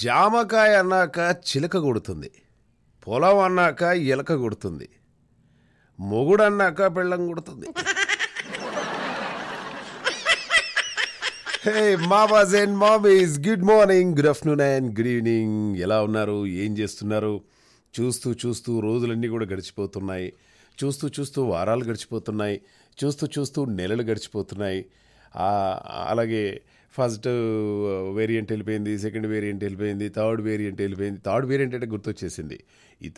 జామకాయ అన్నాక చిలక కొడుతుంది, పొలం అన్నాక ఎలక కొడుతుంది, మొగుడు అన్నాక పెళ్ళం కొడుతుంది. Hey మావాజ్ and mummies, good morning, good afternoon and good evening. ఎలా ఉన్నారు? ఏం చేస్తున్నారు? చూస్తూ చూస్తూ రోజులన్నీ కూడా గడిచిపోతున్నాయి, చూస్తూ చూస్తూ వారాలు గడిచిపోతున్నాయి, చూస్తూ చూస్తూ నెలలు గడిచిపోతున్నాయి. అలాగే ఫస్ట్ వేరియంట్ వెళ్ళిపోయింది, సెకండ్ వేరియంట్ వెళ్ళిపోయింది, థర్డ్ వేరియంట్ వెళ్ళిపోయింది. థర్డ్ వేరియంట్ అంటే గుర్తొచ్చేసింది, ఈ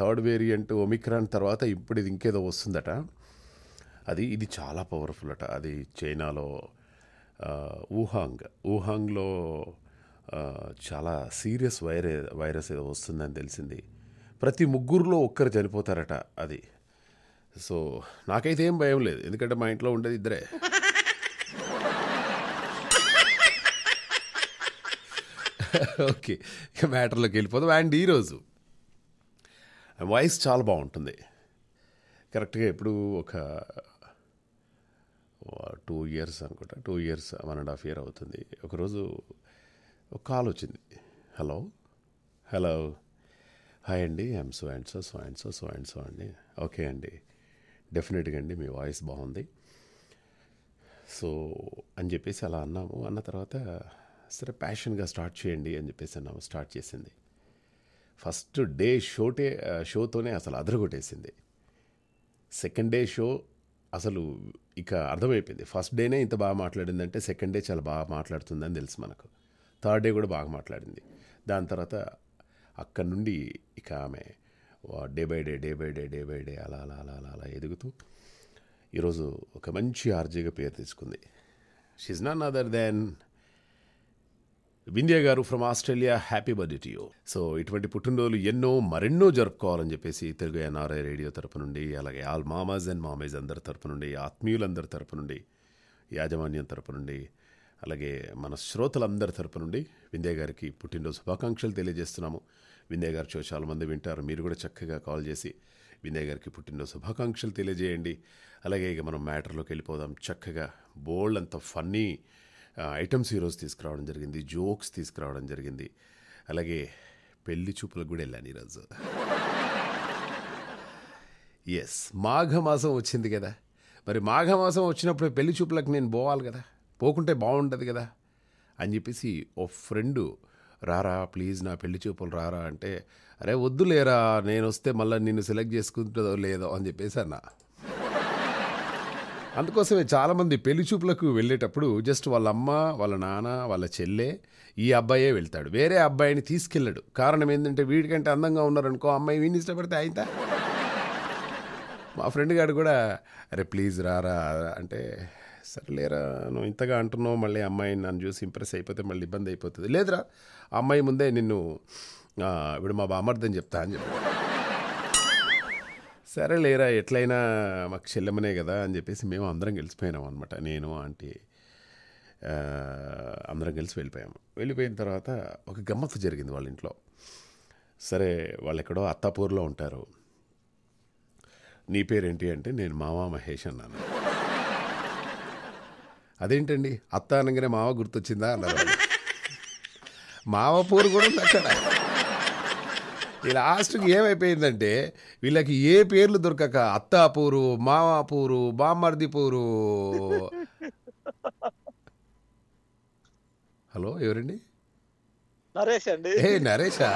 థర్డ్ వేరియంట్ ఒమిక్రాన్ తర్వాత ఇప్పుడు ఇది ఇంకేదో వస్తుందట. ఇది చాలా పవర్ఫుల్ అట. అది చైనాలో వుహాంగ్లో చాలా సీరియస్ వైరస్ ఏదో వస్తుందని తెలిసింది. ప్రతి ముగ్గురులో ఒక్కరు చనిపోతారట అది. సో నాకైతే ఏం భయం లేదు, ఎందుకంటే మా ఇంట్లో ఉండేది ఇద్దరే. ఓకే, ఇక మ్యాటర్లోకి వెళ్ళిపోతాం. అండ్ ఈరోజు వాయిస్ చాలా బాగుంటుంది. కరెక్ట్గా ఇప్పుడు ఒక 2 years అనుకుంటా, 2 years 1.5 years అవుతుంది. ఒకరోజు ఒక కాల్ వచ్చింది. హలో హలో హాయ్ అండి, I'm so and so so and so so and so అండి. ఓకే అండి, డెఫినెట్గా అండి మీ వాయిస్ బాగుంది సో అని చెప్పేసి అలా అన్నాము. అన్న తర్వాత సరే ప్యాషన్గా స్టార్ట్ చేయండి అని చెప్పేసి అన్నాము. స్టార్ట్ చేసింది. ఫస్ట్ డే షోతోనే అసలు అదరగొట్టేసింది. సెకండ్ డే షో అసలు ఇక అర్థమైపోయింది. ఫస్ట్ డేనే ఇంత బాగా మాట్లాడిందంటే సెకండ్ డే చాలా బాగా మాట్లాడుతుందని తెలుసు మనకు. థర్డ్ డే కూడా బాగా మాట్లాడింది. దాని తర్వాత అక్కడి నుండి ఇక ఆమె డే బై డే అలా అలా అలా అలా అలా ఎదుగుతూ ఈరోజు ఒక మంచి ఆర్జీగా పేరు తెచ్చుకుంది. She is not other than Vindhya గారు from Australia. Happy birthday to you. So ఇటువంటి పుట్టినరోజులు మరెన్నో జరుపుకోవాలని చెప్పేసి తెలుగు ఎన్ఆర్ఐ రేడియో తరపు నుండి, అలాగే ఆల్ మామాజ్ అండ్ మామేజ్ అందరి తరపు నుండి, ఆత్మీయులందరి తరపు నుండి, యాజమాన్యం తరపు నుండి, అలాగే మన శ్రోతలందరి తరపు నుండి వింధ్య గారికి పుట్టినరోజు శుభాకాంక్షలు తెలియజేస్తున్నాము. వింధ్య గారు చాలామంది వింటారు, మీరు కూడా చక్కగా కాల్ చేసి వింధ్య గారికి పుట్టినరోజు శుభాకాంక్షలు తెలియజేయండి. అలాగే ఇక మనం మ్యాటర్లోకి వెళ్ళిపోదాం. చక్కగా బోల్డ్ అంత ఫన్నీ ఐటమ్స్ ఈరోజు తీసుకురావడం జరిగింది, జోక్స్ తీసుకురావడం జరిగింది. అలాగే పెళ్లి చూపులకు కూడా వెళ్ళాను ఈరోజు. ఎస్, మాఘమాసం వచ్చింది కదా, మరి మాఘమాసం వచ్చినప్పుడు పెళ్లి చూపులకు నేను పోవాలి కదా, పోకుంటే బాగుంటుంది కదా అని చెప్పేసి ఓ ఫ్రెండు రారా ప్లీజ్ నా పెళ్లి చూపులు రారా అంటే, అరే వద్దులేరా నేను వస్తే మళ్ళీ నిన్ను సెలెక్ట్ చేసుకుంటుందో లేదో అని చెప్పేసి అన్నా. అందుకోసమే చాలామంది పెళ్లి చూపులకు వెళ్ళేటప్పుడు జస్ట్ వాళ్ళ అమ్మ, వాళ్ళ నాన్న, వాళ్ళ చెల్లె, ఈ అబ్బాయే వెళ్తాడు, వేరే అబ్బాయిని తీసుకెళ్ళాడు. కారణం ఏంటంటే వీడికంటే అందంగా ఉన్నారనుకో అమ్మాయి వీడిని ఇష్టపడితే అయితే. మా ఫ్రెండ్ గారు కూడా అరే ప్లీజ్ రారా అంటే, సరేలేరా నువ్వు ఇంతగా అంటున్నావు మళ్ళీ అమ్మాయిని నన్ను చూసి ఇంప్రెస్ అయిపోతే మళ్ళీ ఇబ్బంది అయిపోతుంది, లేదురా అమ్మాయి ముందే నిన్ను ఇప్పుడు మా బామర్దని చెప్తా అని చెప్పాడు. సరే లేరా ఎట్లయినా మాకు చెల్లెమనే కదా అని చెప్పేసి మేము అందరం గెలిచిపోయినాం అనమాట. నేను ఆంటీ అందరం కలిసి వెళ్ళిపోయాము. వెళ్ళిపోయిన తర్వాత ఒక గమ్మత్తు జరిగింది వాళ్ళ ఇంట్లో. సరే వాళ్ళు ఎక్కడో అత్తాపూర్లో ఉంటారు. నీ పేరేంటి అంటే నేను మావా మహేష్ అన్నాను. అదేంటండి అత్త అనగానే మావ గుర్తొచ్చిందా అన్నారు. మావపూర్ కూడా ఉంది అక్కడ. లాస్ట్కి ఏమైపోయిందంటే వీళ్ళకి ఏ పేర్లు దొరకక అత్తాపూరు, మామాపూరు, బామ్మర్దిపూరు. హలో ఎవరండి? నరేష్ అండి. ఏ నరేషా,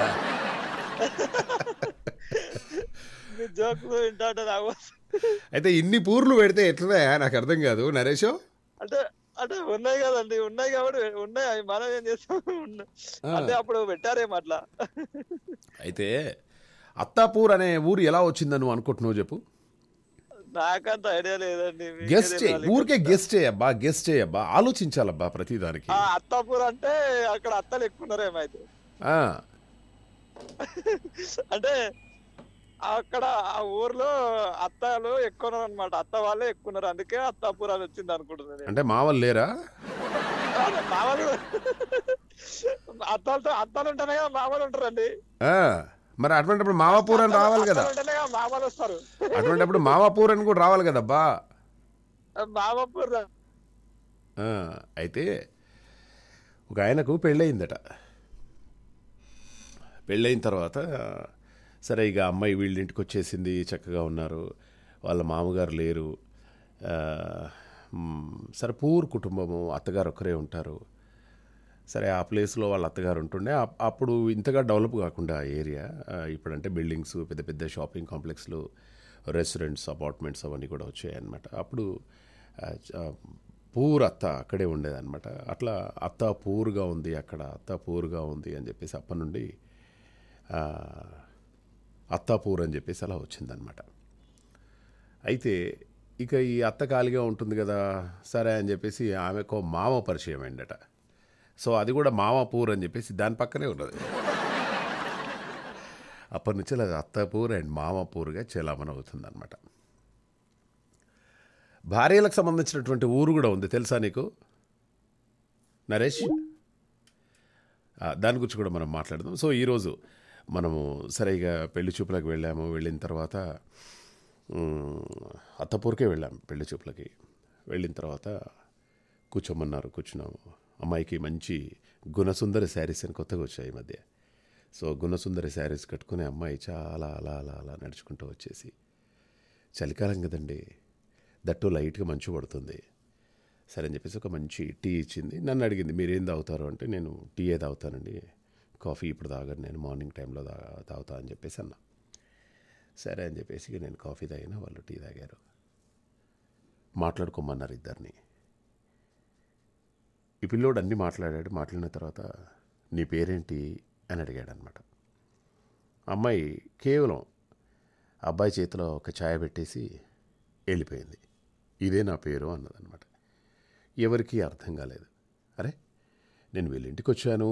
అయితే ఇన్ని పూర్లు పెడితే ఎట్లున్నాయా నాకు అర్థం కాదు నరేష్. అంటే అంటే ఉన్నాయి కదండి, ఉన్నాయి కాబట్టి ఉన్నాయి, మనం ఏం చేస్తాం అంటే అప్పుడు పెట్టారేమో అట్లా. అయితే అత్తాపూర్ అనే ఊరు ఎలా వచ్చింది నువ్వు అనుకుంటున్నావు చెప్పు. నాకంత ఐడియా లేదండి. గెస్ట్ ఊరికే గెస్ట్ అయ్యబ్బా, గెస్ట్ అయ్యబ్బా, ఆలోచించాలబ్బా ప్రతిదానికి. అత్తాపూర్ అంటే అక్కడ అత్తలు ఎక్కువ ఉన్నారేమైతే, అంటే అక్కడ ఆ ఊర్లో అత్తలు ఎక్కువ ఉన్నారు అనమాట. అత్త వాళ్ళే ఎక్కువ ఉన్నారు, అందుకే అత్తాపూర్ అని వచ్చింది అనుకుంటున్నాను. అంటే మావలు లేరా? మావలు అత్తలతో అత్తలు ఉంటానే కదా మావలు ఉంటారండి. మరి అటువంటిప్పుడు మావాపూర్ అని రావాలి కదా, మావలు వస్తారు. అటువంటిప్పుడు మావాపూర్ అని కూడా రావాలి కదా అబ్బా. మావాపూర్. అయితే ఒక ఆయనకు పెళ్ళయిందట. పెళ్ళైన తర్వాత సరే ఇక అమ్మాయి వీళ్ళింటికి వచ్చేసింది, చక్కగా ఉన్నారు, వాళ్ళ మామగారు లేరు, సరే పూర్ కుటుంబము, అత్తగారు ఒక్కరే ఉంటారు. సరే ఆ ప్లేస్లో వాళ్ళ అత్తగారు ఉంటుండే. అప్పుడు ఇంతగా డెవలప్ కాకుండా ఏరియా, ఇప్పుడంటే బిల్డింగ్స్, పెద్ద పెద్ద షాపింగ్ కాంప్లెక్స్లు, రెస్టారెంట్స్, అపార్ట్మెంట్స్ అవన్నీ కూడా వచ్చాయన్నమాట. అప్పుడు పూర్ అత్త అక్కడే ఉండేదన్నమాట. అట్లా అత్త పూర్గా ఉంది, అక్కడ అత్త పూర్గా ఉంది అని చెప్పేసి అప్పటి నుండి అత్తాపూర్ అని చెప్పేసి అలా వచ్చిందనమాట. అయితే ఇక ఈ అత్త ఖాళీగా ఉంటుంది కదా సరే అని చెప్పేసి ఆమెకు మామ పరిచయం అయిందట. సో అది కూడా మామపూర్ అని చెప్పేసి దాని పక్కనే ఉన్నది. అప్పటి నుంచి అది అత్తపూర్ అండ్ మామపూర్గా చెలామణి అవుతుందన్నమాట. భార్యలకు సంబంధించినటువంటి ఊరు కూడా ఉంది తెలుసా నీకు నరేష్, దాని గురించి కూడా మనం మాట్లాడదాం. సో ఈరోజు మనము సరిగా పెళ్లి చూపులకు వెళ్ళాము. వెళ్ళిన తర్వాత అత్తపూర్కే వెళ్ళాము. పెళ్లి చూపులకి వెళ్ళిన తర్వాత కూర్చోమన్నారు, కూర్చున్నాము. అమ్మాయికి మంచి గుణసుందరి శారీస్ అని కొత్తగా వచ్చాయి ఈ మధ్య. సో గుణసుందరి శారీస్ కట్టుకునే అమ్మాయి చాలా అలా అలా అలా నడుచుకుంటూ వచ్చేసి, చలికాలం కదండి, దట్టు లైట్గా మంచు పడుతుంది సరే అని చెప్పేసి ఒక మంచి టీ ఇచ్చింది. నన్ను అడిగింది మీరేం తాగుతారు అంటే నేను టీ ఏ తాగుతానండి, కాఫీ ఇప్పుడు తాగను, నేను మార్నింగ్ టైంలో తాగుతా అని చెప్పేసి అన్నా. సరే అని చెప్పేసి నేను కాఫీ తాగినా, వాళ్ళు టీ తాగారు. మాట్లాడుకోమన్నారు ఇద్దరిని. ఈ పిల్లోడు అన్నీ మాట్లాడాడు. మాట్లాడిన తర్వాత నీ పేరేంటి అని అడిగాడు అనమాట. అమ్మాయి కేవలం అబ్బాయి చేతిలో ఒక ఛాయ పెట్టేసి వెళ్ళిపోయింది. ఇదే నా పేరు అన్నదన్నమాట. ఎవరికీ అర్థం కాలేదు. అరే నేను వీళ్ళింటికి వచ్చాను,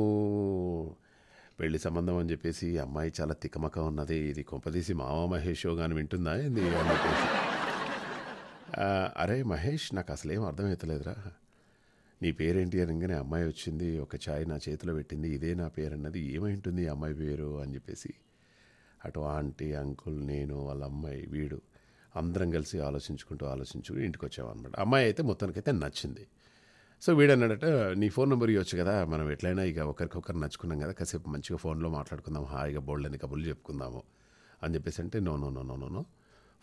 పెళ్లి సంబంధం అని చెప్పేసి అమ్మాయి చాలా తికమక ఉన్నది, ఇది కొంపదీసి మామ మహేషో కానీ వింటుందా ఏంది అని చెప్పేసి, అరే మహేష్ నాకు అసలు ఏం అర్థమవుతలేదురా, నీ పేరేంటి అనగానే అమ్మాయి వచ్చింది, ఒక ఛాయ్ నా చేతిలో పెట్టింది, ఇదే నా పేరు అన్నది, ఏమై ఉంటుంది ఈ అమ్మాయి పేరు అని చెప్పేసి అటు ఆంటీ, అంకుల్, నేను, వాళ్ళ అమ్మాయి, వీడు అందరం కలిసి ఆలోచించుకుంటూ ఇంటికి వచ్చామన్నమాట. అమ్మాయి అయితే మొత్తానికైతే నచ్చింది. సో వీడన్నాడట నీ ఫోన్ నెంబర్ ఇవ్వచ్చు కదా, మనం ఎట్లయినా ఇక ఒకరికొకరు నచ్చుకున్నాం కదా, కాసేపు మంచిగా ఫోన్లో మాట్లాడుకుందాం, హాయిగా బోల్డ్ని కబుర్లు చెప్పుకుందాము అని చెప్పేసి అంటే no no no no no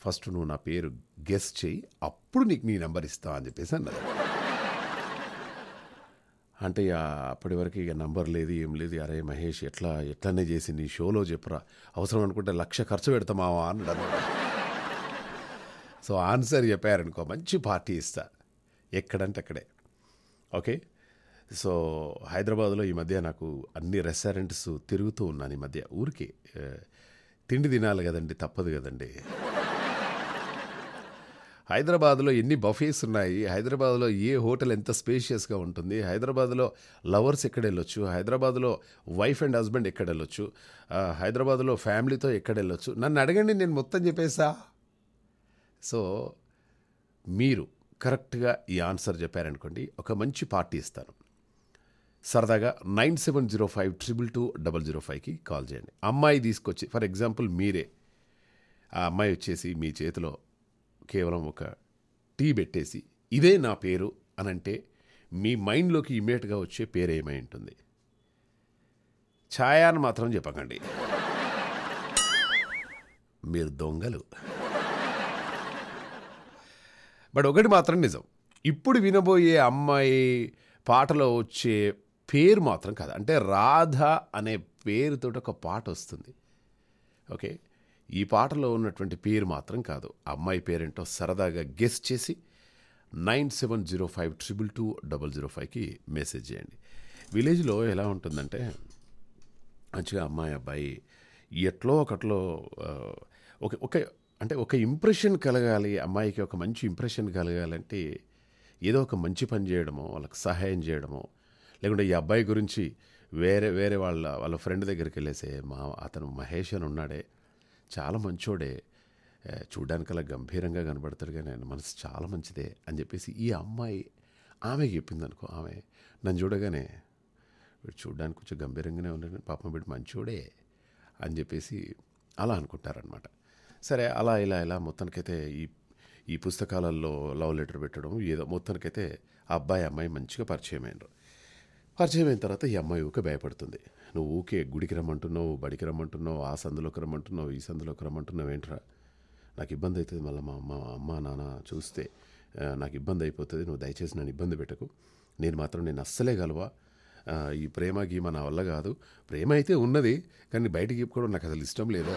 first నువ్వు నా పేరు గెస్ చేయి, అప్పుడు నీకు నీ నెంబర్ ఇస్తా అని చెప్పేసి అన్నది. అంటే అప్పటి వరకు ఇక నెంబర్ లేదు, ఏం లేదు. అరే మహేష్ ఎట్లానే చేసింది ఈ షోలో చెప్పురా, అవసరం అనుకుంటే లక్ష ఖర్చు పెడతామావా అన్నాడు. సో ఆన్సర్ చెప్పారనుకో మంచి పార్టీ ఇస్తా, ఎక్కడంటే అక్కడే. ఓకే సో హైదరాబాద్లో ఈ మధ్య నాకు అన్ని రెస్టారెంట్స్ తిరుగుతూ ఉన్నాను. ఈ మధ్య ఊరికే తిండి తినాలి కదండి, తప్పదు కదండి. హైదరాబాద్లో ఎన్ని బఫేస్ ఉన్నాయి, హైదరాబాద్లో ఏ హోటల్ ఎంత స్పేషియస్గా ఉంటుంది, హైదరాబాద్లో లవర్స్ ఎక్కడ వెళ్ళొచ్చు, హైదరాబాద్లో వైఫ్ అండ్ హస్బెండ్ ఎక్కడ వెళ్ళొచ్చు, హైదరాబాద్లో ఫ్యామిలీతో ఎక్కడ వెళ్ళొచ్చు, నన్ను అడగండి నేను మొత్తం చెప్పేసా. సో మీరు కరెక్ట్గా ఈ ఆన్సర్ చెప్పారనుకోండి, ఒక మంచి పార్టీ ఇస్తాను. సరదాగా 9705222005కి కాల్ చేయండి. అమ్మాయి తీసుకొచ్చి, ఫర్ ఎగ్జాంపుల్ మీరే, ఆ అమ్మాయి వచ్చేసి మీ చేతిలో కేవలం ఒక టీ పెట్టేసి ఇదే నా పేరు అని అంటే మీ మైండ్లోకి ఇమీడియట్గా వచ్చే పేరు ఏమై ఉంటుంది? ఛాయా అని మాత్రం చెప్పకండి, మీరు దొంగలు. బట్ ఒకటి మాత్రం నిజం, ఇప్పుడు వినబోయే అమ్మాయి పాటలో వచ్చే పేరు మాత్రం కాదు. అంటే రాధ అనే పేరుతో ఒక పాట వస్తుంది. ఓకే, ఈ పాటలో ఉన్నటువంటి పేరు మాత్రం కాదు, అమ్మాయి పేరేంటో సరదాగా గెస్ చేసి 9705222005కి మెసేజ్ చేయండి. విలేజ్లో ఎలా ఉంటుందంటే మంచిగా అమ్మాయి అబ్బాయి ఎట్లో ఒకట్లో ఒక అంటే ఒక ఇంప్రెషన్ కలగాలి, అమ్మాయికి ఒక మంచి ఇంప్రెషన్ కలగాలంటే ఏదో ఒక మంచి పని చేయడమో, వాళ్ళకి సహాయం చేయడమో, లేకుంటే ఈ అబ్బాయి గురించి వేరే వేరే వాళ్ళ ఫ్రెండ్ దగ్గరికి వెళ్ళేసే అతను మహేష్ అని ఉన్నాడే, చాలా మంచోడే, చూడ్డానికి అలా గంభీరంగా కనబడతాడు కానీ ఆయన మనసు చాలా మంచిదే అని చెప్పేసి ఈ అమ్మాయి ఆమెకి చెప్పింది అనుకో. ఆమె నన్ను చూడగానే వీడు చూడ్డానికి కొంచెం గంభీరంగానే ఉన్నాడు, పాపం వీడు మంచోడే అని చెప్పేసి అలా అనుకుంటారనమాట. సరే అలా ఇలా ఇలా మొత్తానికైతే ఈ పుస్తకాలలో లవ్ లెటర్ పెట్టడం ఏదో మొత్తానికైతే ఆ అబ్బాయి అమ్మాయి మంచిగా పరిచయం అయినరు. పరిచయం అయిన తర్వాత ఈ అమ్మాయి ఊకే భయపడుతుంది. నువ్వు ఊకే గుడికి రమ్మంటున్నావు, బడికి రమ్మంటున్నావు, ఆ సందులోకి రమ్మంటున్నావు, ఈ సందులోకి రమ్మంటున్నావు, ఏంట్రా నాకు ఇబ్బంది అవుతుంది, మళ్ళీ మా అమ్మ అమ్మ నాన్న చూస్తే నాకు ఇబ్బంది అయిపోతుంది, నువ్వు దయచేసి నన్ను ఇబ్బంది పెట్టకు, నేను మాత్రం నేను అస్సలే గలవా, ఈ ప్రేమ గీమ నా వల్ల కాదు, ప్రేమ అయితే ఉన్నది కానీ బయటకి ఇప్పుకోవడం నాకు అసలు ఇష్టం లేదు.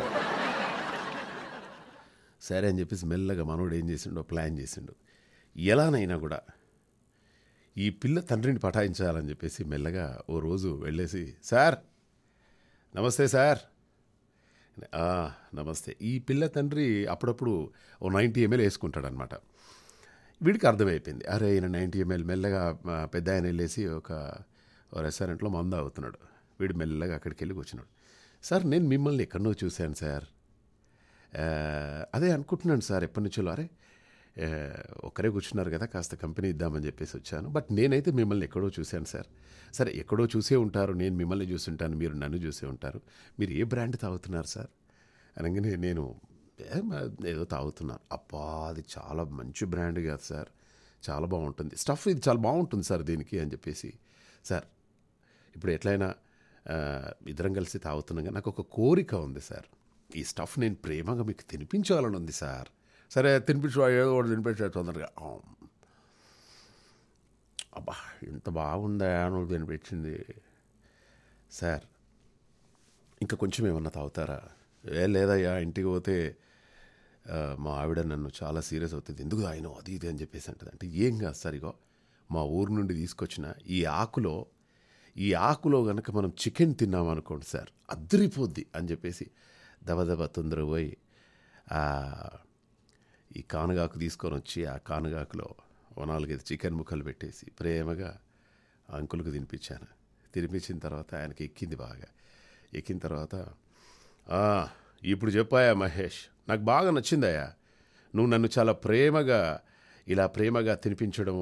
సరే అని చెప్పేసి మెల్లగా మనోడు ఏం చేసిండో ప్లాన్ చేసిండు. ఎలానైనా కూడా ఈ పిల్ల తండ్రిని పటాయించాలని చెప్పేసి మెల్లగా ఓ రోజు వెళ్ళేసి, సార్ నమస్తే సార్, నమస్తే. ఈ పిల్ల తండ్రి అప్పుడప్పుడు ఓ 90 ml వేసుకుంటాడు అనమాట. వీడికి అర్థమైపోయింది, అరే ఈయన 90 ml. మెల్లగా పెద్ద ఆయన వెళ్ళేసి ఒక రెస్టారెంట్లో మందు అవుతున్నాడు. వీడు మెల్లగా అక్కడికి వెళ్ళి కూర్చున్నాడు. సార్ నేను మిమ్మల్ని ఎక్కడో చూశాను సార్, అదే అనుకుంటున్నాను సార్ ఎప్పటి నుంచో, అరే ఒక్కరే కూర్చున్నారు కదా కాస్త కంపెనీ ఇద్దామని చెప్పేసి వచ్చాను, బట్ నేనైతే మిమ్మల్ని ఎక్కడో చూశాను సార్. సరే ఎక్కడో చూసే ఉంటారు, నేను మిమ్మల్ని చూసుంటాను, మీరు నన్ను చూసే ఉంటారు, మీరు ఏ బ్రాండ్ తాగుతున్నారు సార్ అనగానే నేను ఏదో తాగుతున్నాను. అబ్బా అది చాలా మంచి బ్రాండ్ కాదు సార్, చాలా బాగుంటుంది స్టఫ్, ఇది చాలా బాగుంటుంది సార్ దీనికి అని చెప్పేసి, సార్ ఇప్పుడు ఎట్లయినా ఇద్దరం కలిసి తాగుతున్నాం కానీ నాకు ఒక కోరిక ఉంది సార్, ఈ స్టఫ్ నేను ప్రేమగా మీకు తినిపించాలని ఉంది సార్. సరే తినిపించు, ఏదో కూడా తినిపించాడు తొందరగా. అబ్బా ఎంత బాగుందా నువ్వు తినిపించింది సార్, ఇంకా కొంచెం ఏమన్నా తాగుతారా? ఏ లేదయ్యా ఇంటికి పోతే మా ఆవిడ నన్ను చాలా సీరియస్ అవుతుంది, ఎందుకు తాగినావు అది ఇది అని చెప్పేసి అంటుంది. అంటే ఏం కాదు సార్, ఇగో మా ఊరు నుండి తీసుకొచ్చిన ఈ ఆకులో కనుక మనం చికెన్ తిన్నామనుకోండి సార్ అద్దరిపోద్ది అని చెప్పేసి దబదబ తొందర పోయి ఈ కానగాకు తీసుకొని వచ్చి ఆ కానగాకులో 4-5 చికెన్ ముక్కలు పెట్టేసి ప్రేమగా అంకుల్కి తినిపించాను. తినిపించిన తర్వాత ఆయనకి ఎక్కింది, బాగా ఎక్కిన తర్వాత, ఇప్పుడు చెప్పాయా మహేష్ నాకు బాగా నచ్చిందయ్యా, నువ్వు నన్ను చాలా ప్రేమగా ఇలా ప్రేమగా తినిపించడం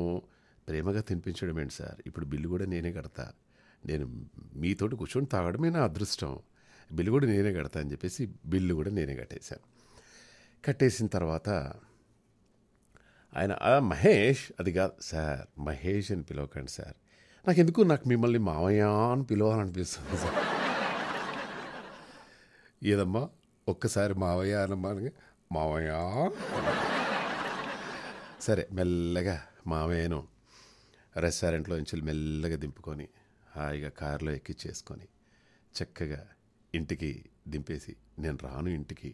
ఏంటి సార్, ఇప్పుడు బిల్లు కూడా నేనే కడతా, నేను మీతోటి కూర్చొని తాగడమే నా అదృష్టం, బిల్లు కూడా నేనే కడతా అని చెప్పేసి బిల్లు కూడా నేనే కట్టేశాను. కట్టేసిన తర్వాత ఆయన, మహేష్ అది కాదు సార్, మహేష్ అని పిలవకండి సార్, నాకు మిమ్మల్ని మామయ్య అని పిలవాలనిపిస్తుంది సార్. ఏదమ్మా ఒక్కసారి మావయ్య అనమ్మా, మావయ్య. సరే మెల్లగా మావయ్యను రెస్టారెంట్లో నుంచి మెల్లగా దింపుకొని హాయిగా కారులో ఎక్కించేసుకొని చక్కగా ఇంటికి దింపేసి, నేను రాను ఇంటికి,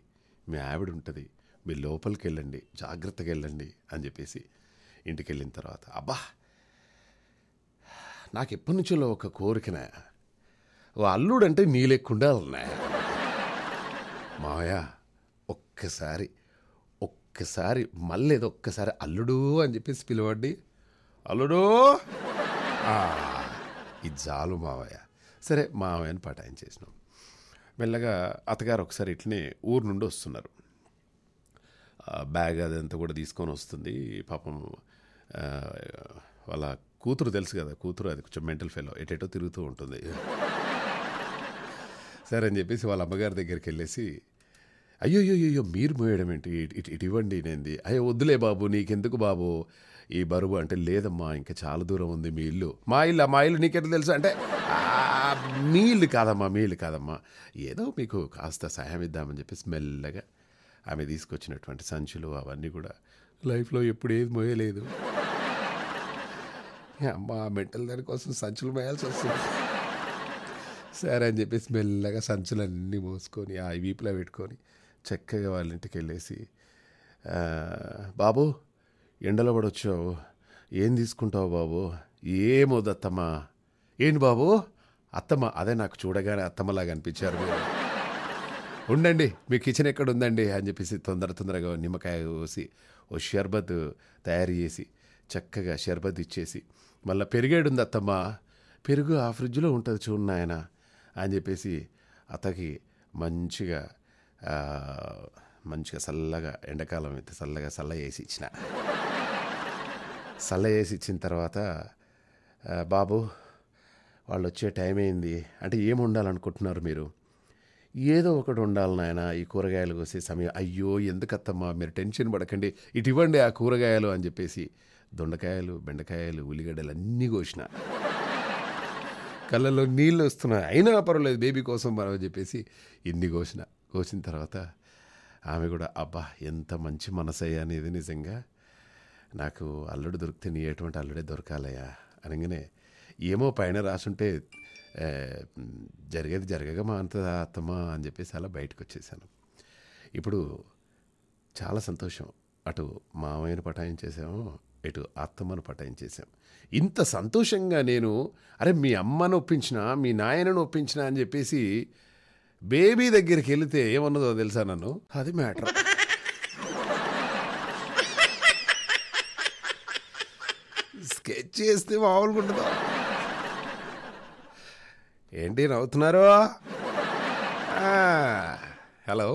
మీ ఆవిడ ఉంటుంది, మీరు లోపలికి వెళ్ళండి, జాగ్రత్తగా వెళ్ళండి అని చెప్పేసి ఇంటికి వెళ్ళిన తర్వాత, అబ్బా నాకు ఎప్పటి నుంచో ఒక కోరికనా, ఓ అల్లుడు అంటే నీ లేకుండా మావయ్య ఒక్కసారి మళ్ళీ ఏదో ఒక్కసారి అల్లుడు అని చెప్పేసి పిలవండి, అల్లుడు ఈ జాలు మావయ్య. సరే మావయ్యని పటాయం చేసినాం. మెల్లగా అత్తగారు ఒకసారి ఇట్లనే ఊరు నుండి వస్తున్నారు, బ్యాగ్ అదంతా కూడా తీసుకొని వస్తుంది. పాపం వాళ్ళ కూతురు తెలుసు కదా, కూతురు అది కొంచెం మెంటల్ ఫెలో, ఎటేటో తిరుగుతూ ఉంటుంది. సరే అని చెప్పేసి వాళ్ళ అమ్మగారి దగ్గరికి వెళ్ళేసి, అయ్యో మీరు మోయడం ఏంటి, ఇటు ఇవ్వండి, నేంది, అయ్యో వద్దులే బాబు, నీకెందుకు బాబు ఈ బరువు అంటే, లేదమ్మా ఇంకా చాలా దూరం ఉంది మీ ఇల్లు, మా ఇల్లు నీకెట్లా తెలుసు అంటే, మీ ఇల్లు కాదమ్మా ఏదో మీకు కాస్త సహాయం ఇద్దామని చెప్పేసి మెల్లగా ఆమె తీసుకొచ్చినటువంటి సంచులు అవన్నీ కూడా, లైఫ్లో ఎప్పుడు ఏది మోయలేదు, అమ్మా మెంటల్ దానికోసం సంచులు మోయాల్సి వస్తుంది. సరే అని చెప్పేసి మెల్లగా సంచులన్నీ మోసుకొని ఆ వీపులో పెట్టుకొని చక్కగా వాళ్ళ ఇంటికి వెళ్ళేసి, బాబు ఎండలో పడొచ్చావు, ఏం తీసుకుంటావు బాబు? ఏమోదు అత్తమ్మ. ఏంటి బాబు అత్తమ్మ? అదే నాకు చూడగానే అత్తమ్మలాగా అనిపించారు మీరు, ఉండండి మీ కిచెన్ ఎక్కడ ఉందండి అని చెప్పేసి తొందరగా నిమ్మకాయ కోసి ఓ షర్బత్ తయారు చేసి చక్కగా షర్బత్ ఇచ్చేసి, మళ్ళీ పెరిగేడుంది అత్తమ్మ, పెరుగు ఆ ఫ్రిడ్జ్లో ఉంటుంది చూడన్నాయన అని చెప్పేసి అతకి మంచిగా చల్లగా, ఎండాకాలం అయితే చల్లగా సల్ల చేసి ఇచ్చిన తర్వాత, బాబు వాళ్ళు వచ్చే టైం అయింది అంటే ఏం వండాలనుకుంటున్నారు మీరు? ఏదో ఒకటి వండాలి నాయన, ఈ కూరగాయలు కోసే సమయం. అయ్యో ఎందుకత్తమ్మా మీరు టెన్షన్ పడకండి, ఇటు ఇవ్వండి ఆ కూరగాయలు అని చెప్పేసి దొండకాయలు, బెండకాయలు, ఉల్లిగడ్డలు అన్నీ కోసిన. కళ్ళలో నీళ్ళు వస్తున్నాయి, అయినా పర్వాలేదు బేబీ కోసం మనం చెప్పేసి ఇన్ని కోసిన తర్వాత ఆమె కూడా అబ్బా ఎంత మంచి మనసయ్యా అనేది, నిజంగా నాకు అల్లుడు దొరికితే నీ ఎటువంటి అల్లుడే దొరకాలయ్యా అనగానే, ఏమో పైన రాసుంటే జరిగేది జరగక మా అంత అత్తమ్మా అని చెప్పేసి అలా బయటకు వచ్చేసాను. ఇప్పుడు చాలా సంతోషం, అటు మామయ్యను పటాయించేసాము, ఇటు అత్తమ్మను పటాయించేసాము. ఇంత సంతోషంగా నేను అరే మీ అమ్మను ఒప్పించిన మీ నాయనను ఒప్పించిన అని చెప్పేసి బేబీ దగ్గరికి వెళితే ఏమన్నదో తెలుసా నన్ను, అది మ్యాటర్. స్కెచ్ చేస్తే మామూలుగా ఉండదు. ఏంటి నవ్వుతున్నారు? హలో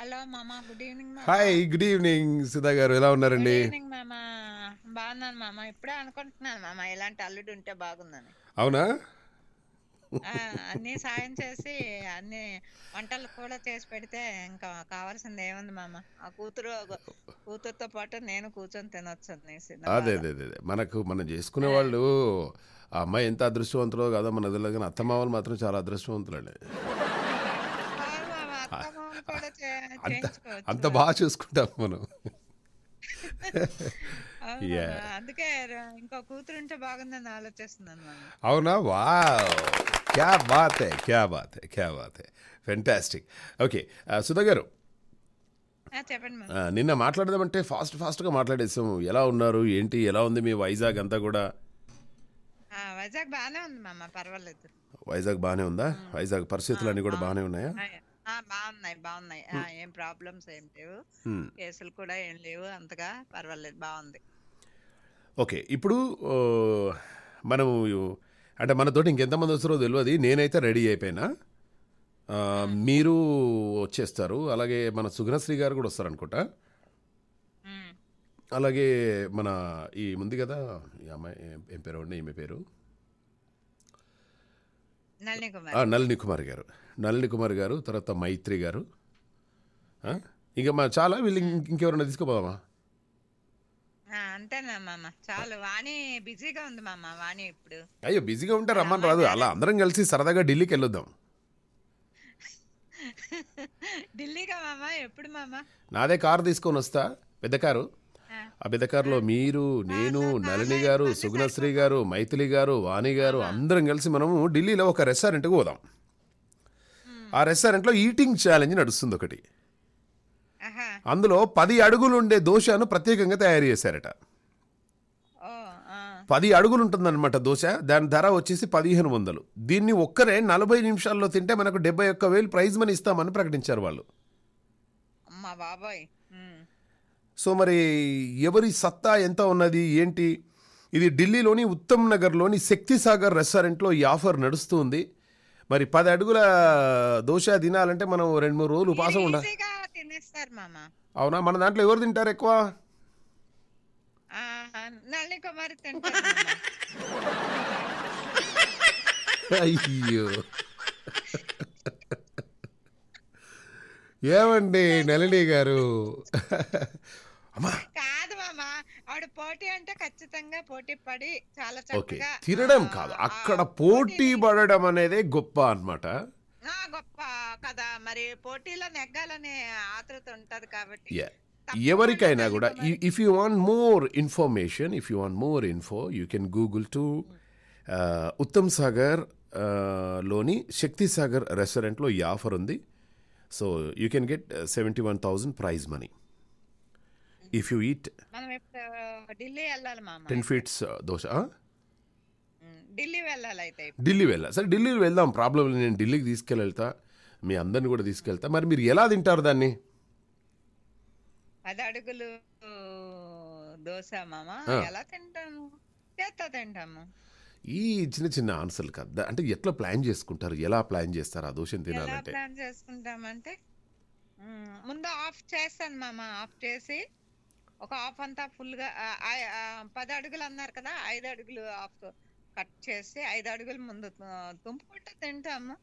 హలో మామా, good evening. Hi, good evening Sudha గారు, ఎలా ఉన్నారండి? బాగున్నాను మామా, ఇప్పుడే అనుకుంటున్నాను మామా ఇలాంటి అల్లుడు ఉంటే బాగుందని. అవునా? అన్ని సాయం చేసి అన్ని వంటలు కూడా చేసి పెడితే ఇంకా కావాల్సింది ఏముంది మామ, ఆ కూతురుతో పాటు నేను కూర్చొని తినొచ్చు అనేసి. అదే అదే అదే మనకు మనం చేసుకునే వాళ్ళు, ఆ అమ్మాయి ఎంత అదృష్టవంతులో కదా మన దగ్గర, కానీ అత్తమామలు మాత్రం చాలా అదృష్టవంతులండి, అంత బాగా చూసుకుంటాం మనం. అందుకే ఇంకో కూతురు ఉంటే బాగుందని ఆలోచిస్తున్నాను. అవునా? వావ్, క్యా బాత్ హై, క్యా బాత్ హై, క్యా బాత్ హై, ఫెంటాస్టిక్. ఓకే సుధా గారు, చెప్పండి. నిన్న మాట్లాడదామంటే ఫాస్ట్గా మాట్లాడేసాము. ఎలా ఉన్నారు, ఏంటి, ఎలా ఉంది మీ వైజాగ్ అంతా కూడా? వైజాగ్ బాగానే ఉంది మామ, పర్వాలేదు. వైజాగ్ బాగానే ఉందా? వైజాగ్ పరిస్థితులు అన్నీ కూడా బాగానే ఉన్నాయా? బాగున్నాయి బాగున్నాయి, ఏం ప్రాబ్లమ్స్ ఏం లేవు, కేసులు కూడా ఏం లేవు, అంతగా పర్వాలేదు, బాగుంది. ఓకే, ఇప్పుడు మనము అంటే మనతోటి ఇంకెంతమంది వస్తారో తెలియదు, నేనైతే రెడీ అయిపోయినా, మీరు వచ్చేస్తారు, అలాగే మన సుగుణశ్రీ గారు కూడా వస్తారు అనుకుంటా, అలాగే మన ఈ ముందు కదా ఈ అమ్మాయి ఏం పేరు అండి, ఈమె పేరు నళిని కుమార్ గారు, తర్వాత మైత్రి గారు, ఇంకా మన చాలా వీళ్ళు ఇంకెవరన్నా తీసుకోపోదామా? అంతేనా మామ, చాలు. వాణి బిజీగా ఉంది మామ, వాణి ఇప్పుడు. అయ్యో బిజీగా ఉంటే రమ్మని రాదు, అలా అందరం కలిసి సరదాగా ఢిల్లీకి వెళ్ళొద్దాం. ఢిల్లీగా మామ? ఎప్పుడు మామ? నాదే కారు తీసుకొని వస్తా, పెద్ద కారు. ఆ పెద్ద కారులో మీరు, నేను, నళిని గారు, సుగుణశ్రీ గారు, మైథిలి గారు, వాణి గారు అందరం కలిసి మనము ఢిల్లీలో ఒక రెస్టారెంట్కి పోదాం. ఆ రెస్టారెంట్లో ఈటింగ్ ఛాలెంజ్ నడుస్తుంది ఒకటి, అందులో 10 అడుగులు ఉండే దోశను ప్రత్యేకంగా తయారు చేశారట. 10 అడుగులు ఉంటుందన్నమాట దోశ, దాని ధర వచ్చేసి 1500. దీన్ని ఒక్కరే 40 నిమిషాల్లో తింటే మనకు 71,000 ప్రైజ్ మనీ ఇస్తామని ప్రకటించారు వాళ్ళు. సో మరి ఎవరి సత్తా ఎంత ఉన్నది ఏంటి? ఇది ఢిల్లీలోని ఉత్తమ్ నగర్లోని శక్తిసాగర్ రెస్టారెంట్లో ఈ ఆఫర్ నడుస్తుంది. మరి 10 అడుగుల దోశ తినాలంటే మనం 2-3 రోజులు ఉపాసం ఉండాలి. అవునా? మన దాంట్లో ఎవరు తింటారు ఎక్కువ? అయ్యో ఏమండి నళిని గారు, కాదు మామా, ఆవిడ పోటీ అంటే ఖచ్చితంగా పోటీ పడి చాలా చక్కగా తినడం కాదు, అక్కడ పోటీ పడడం అనేది గొప్ప అన్నమాట, గొప్ప కదా. మరి పోటీలో నెగ్గాలనే ఆతృత ఉంటది కాబట్టి ఎవరికైనా కూడా. If you want more information, if you want more info, you can google to Uttam Sagar లోని శక్తి సాగర్ రెస్టారెంట్లో ఈ ఆఫర్ ఉంది. So you can get 71,000 prize money if you eat 10 feet dosa. Delhi వెళ్ళాలి సరే, ఢిల్లీకి వెళ్దాం, ప్రాబ్లం లేదు, నేను ఢిల్లీకి తీసుకెళ్తా, మీ అందరిని కూడా తీసుకెళ్తా. మరి మీరు ఎలా తింటారు దాన్ని? 10 అడుగులు దోశ మామా, ఎలా తింటాము? చేత్తో తింటాము. ఈ చిన్న చిన్న ఆన్సర్లు కదా, అంటే ఎట్లా ప్లాన్ చేసుకుంటారు, ఎలా ప్లాన్ చేస్తారు ఆ దోశని తినాలంటే? ప్లాన్ చేసుకుంటామంటే ముందు ఆఫ్ చేస్తాను మామా, ఆఫ్ చేసి ఒక ఆఫ్ అంతా ఫుల్గా 10 అడుగులు అన్నారు కదా, 5 అడుగులు ఆఫ్ కట్ చేసి 5 అడుగులు ముందు తుంపుకుంటూ తింటాము,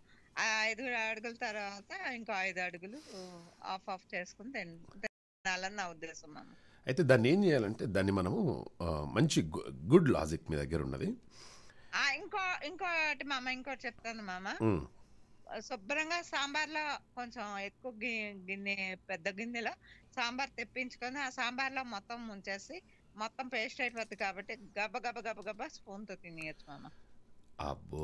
5 అడుగుల తర్వాత ఇంకో 5 అడుగులు ఆఫ్ ఆఫ్ చేసుకుని తినాలని నా ఉద్దేశం మామ. అయితే దాన్ని ఏం చేయాలంటే, దాన్ని మనము మంచి గుడ్ లాజిక్ మీ దగ్గర ఉన్నది, ఇంకోటి మామ ఇంకోటి చెప్తాను మామ, శుభ్రంగా సాంబార్లో కొంచెం ఎక్కువ గిన్నె పెద్ద గిన్నెలో సాంబార్ తెప్పించుకొని ఆ సాంబార్లో మొత్తం ముంచేసి మొత్తం పేస్ట్ అయిపోద్ది కాబట్టి గబ గబ గబ గబ స్పూన్తో తినేయచ్చు మామ. అబ్బో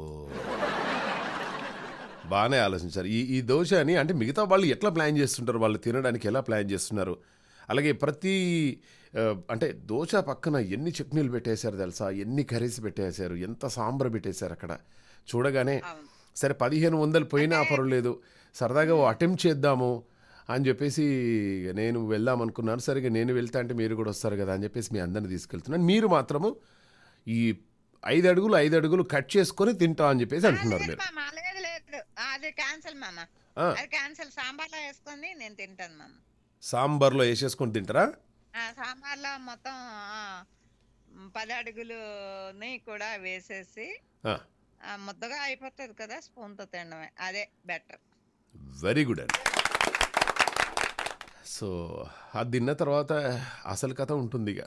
బాగానే ఆలోచించారు. ఈ దోశ అని అంటే మిగతా వాళ్ళు ఎట్లా ప్లాన్ చేస్తుంటారు, వాళ్ళు తినడానికి ఎలా ప్లాన్ చేస్తున్నారు? అలాగే ప్రతి అంటే దోశ పక్కన ఎన్ని చట్నీలు పెట్టేశారు తెలుసా, ఎన్ని కర్రీస్ పెట్టేశారు, ఎంత సాంబార్ పెట్టేశారు. అక్కడ చూడగానే సరే 1500 పోయినా పర్వాలేదు సరదాగా అటెంప్ట్ చేద్దాము అని చెప్పేసి నేను వెళ్దాం అనుకున్నాను. సరిగా నేను వెళ్తా అంటే మీరు కూడా వస్తారు కదా అని చెప్పేసి మీ అందరిని తీసుకెళ్తున్నాను. మీరు మాత్రము ఈ 5 అడుగులు కట్ చేసుకొని తింటాం అని చెప్పేసి అంటున్నారు మీరు. సాంబార్లో వేసేసుకొని తింటారా? సాంబార్లో మొత్తం 10 అడుగులని కూడా వేసేసి ముద్దగా అయిపోతుంది కదా స్పూన్తో తినడమే, అదే బెటర్. వెరీ గుడ్ అండి. సో అది తిన్న తర్వాత అసలు కథ ఉంటుంది. ఇక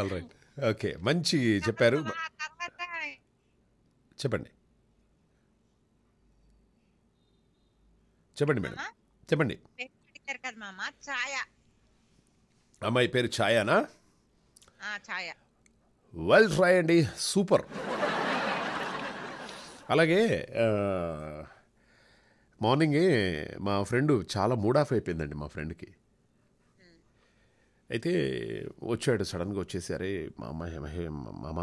ఆల్రైట్, ఓకే, మంచి చెప్పారు. చెప్పండి మేడం, చెప్పండి. అమ్మాయి పేరు ఛాయానా? వెల్ ట్రై అండి, సూపర్. అలాగే మార్నింగే మా ఫ్రెండ్ చాలా మూడ్ ఆఫ్ అయిపోయిందండి. మా ఫ్రెండ్కి అయితే వచ్చాడు, సడన్గా వచ్చేసి అరే మామ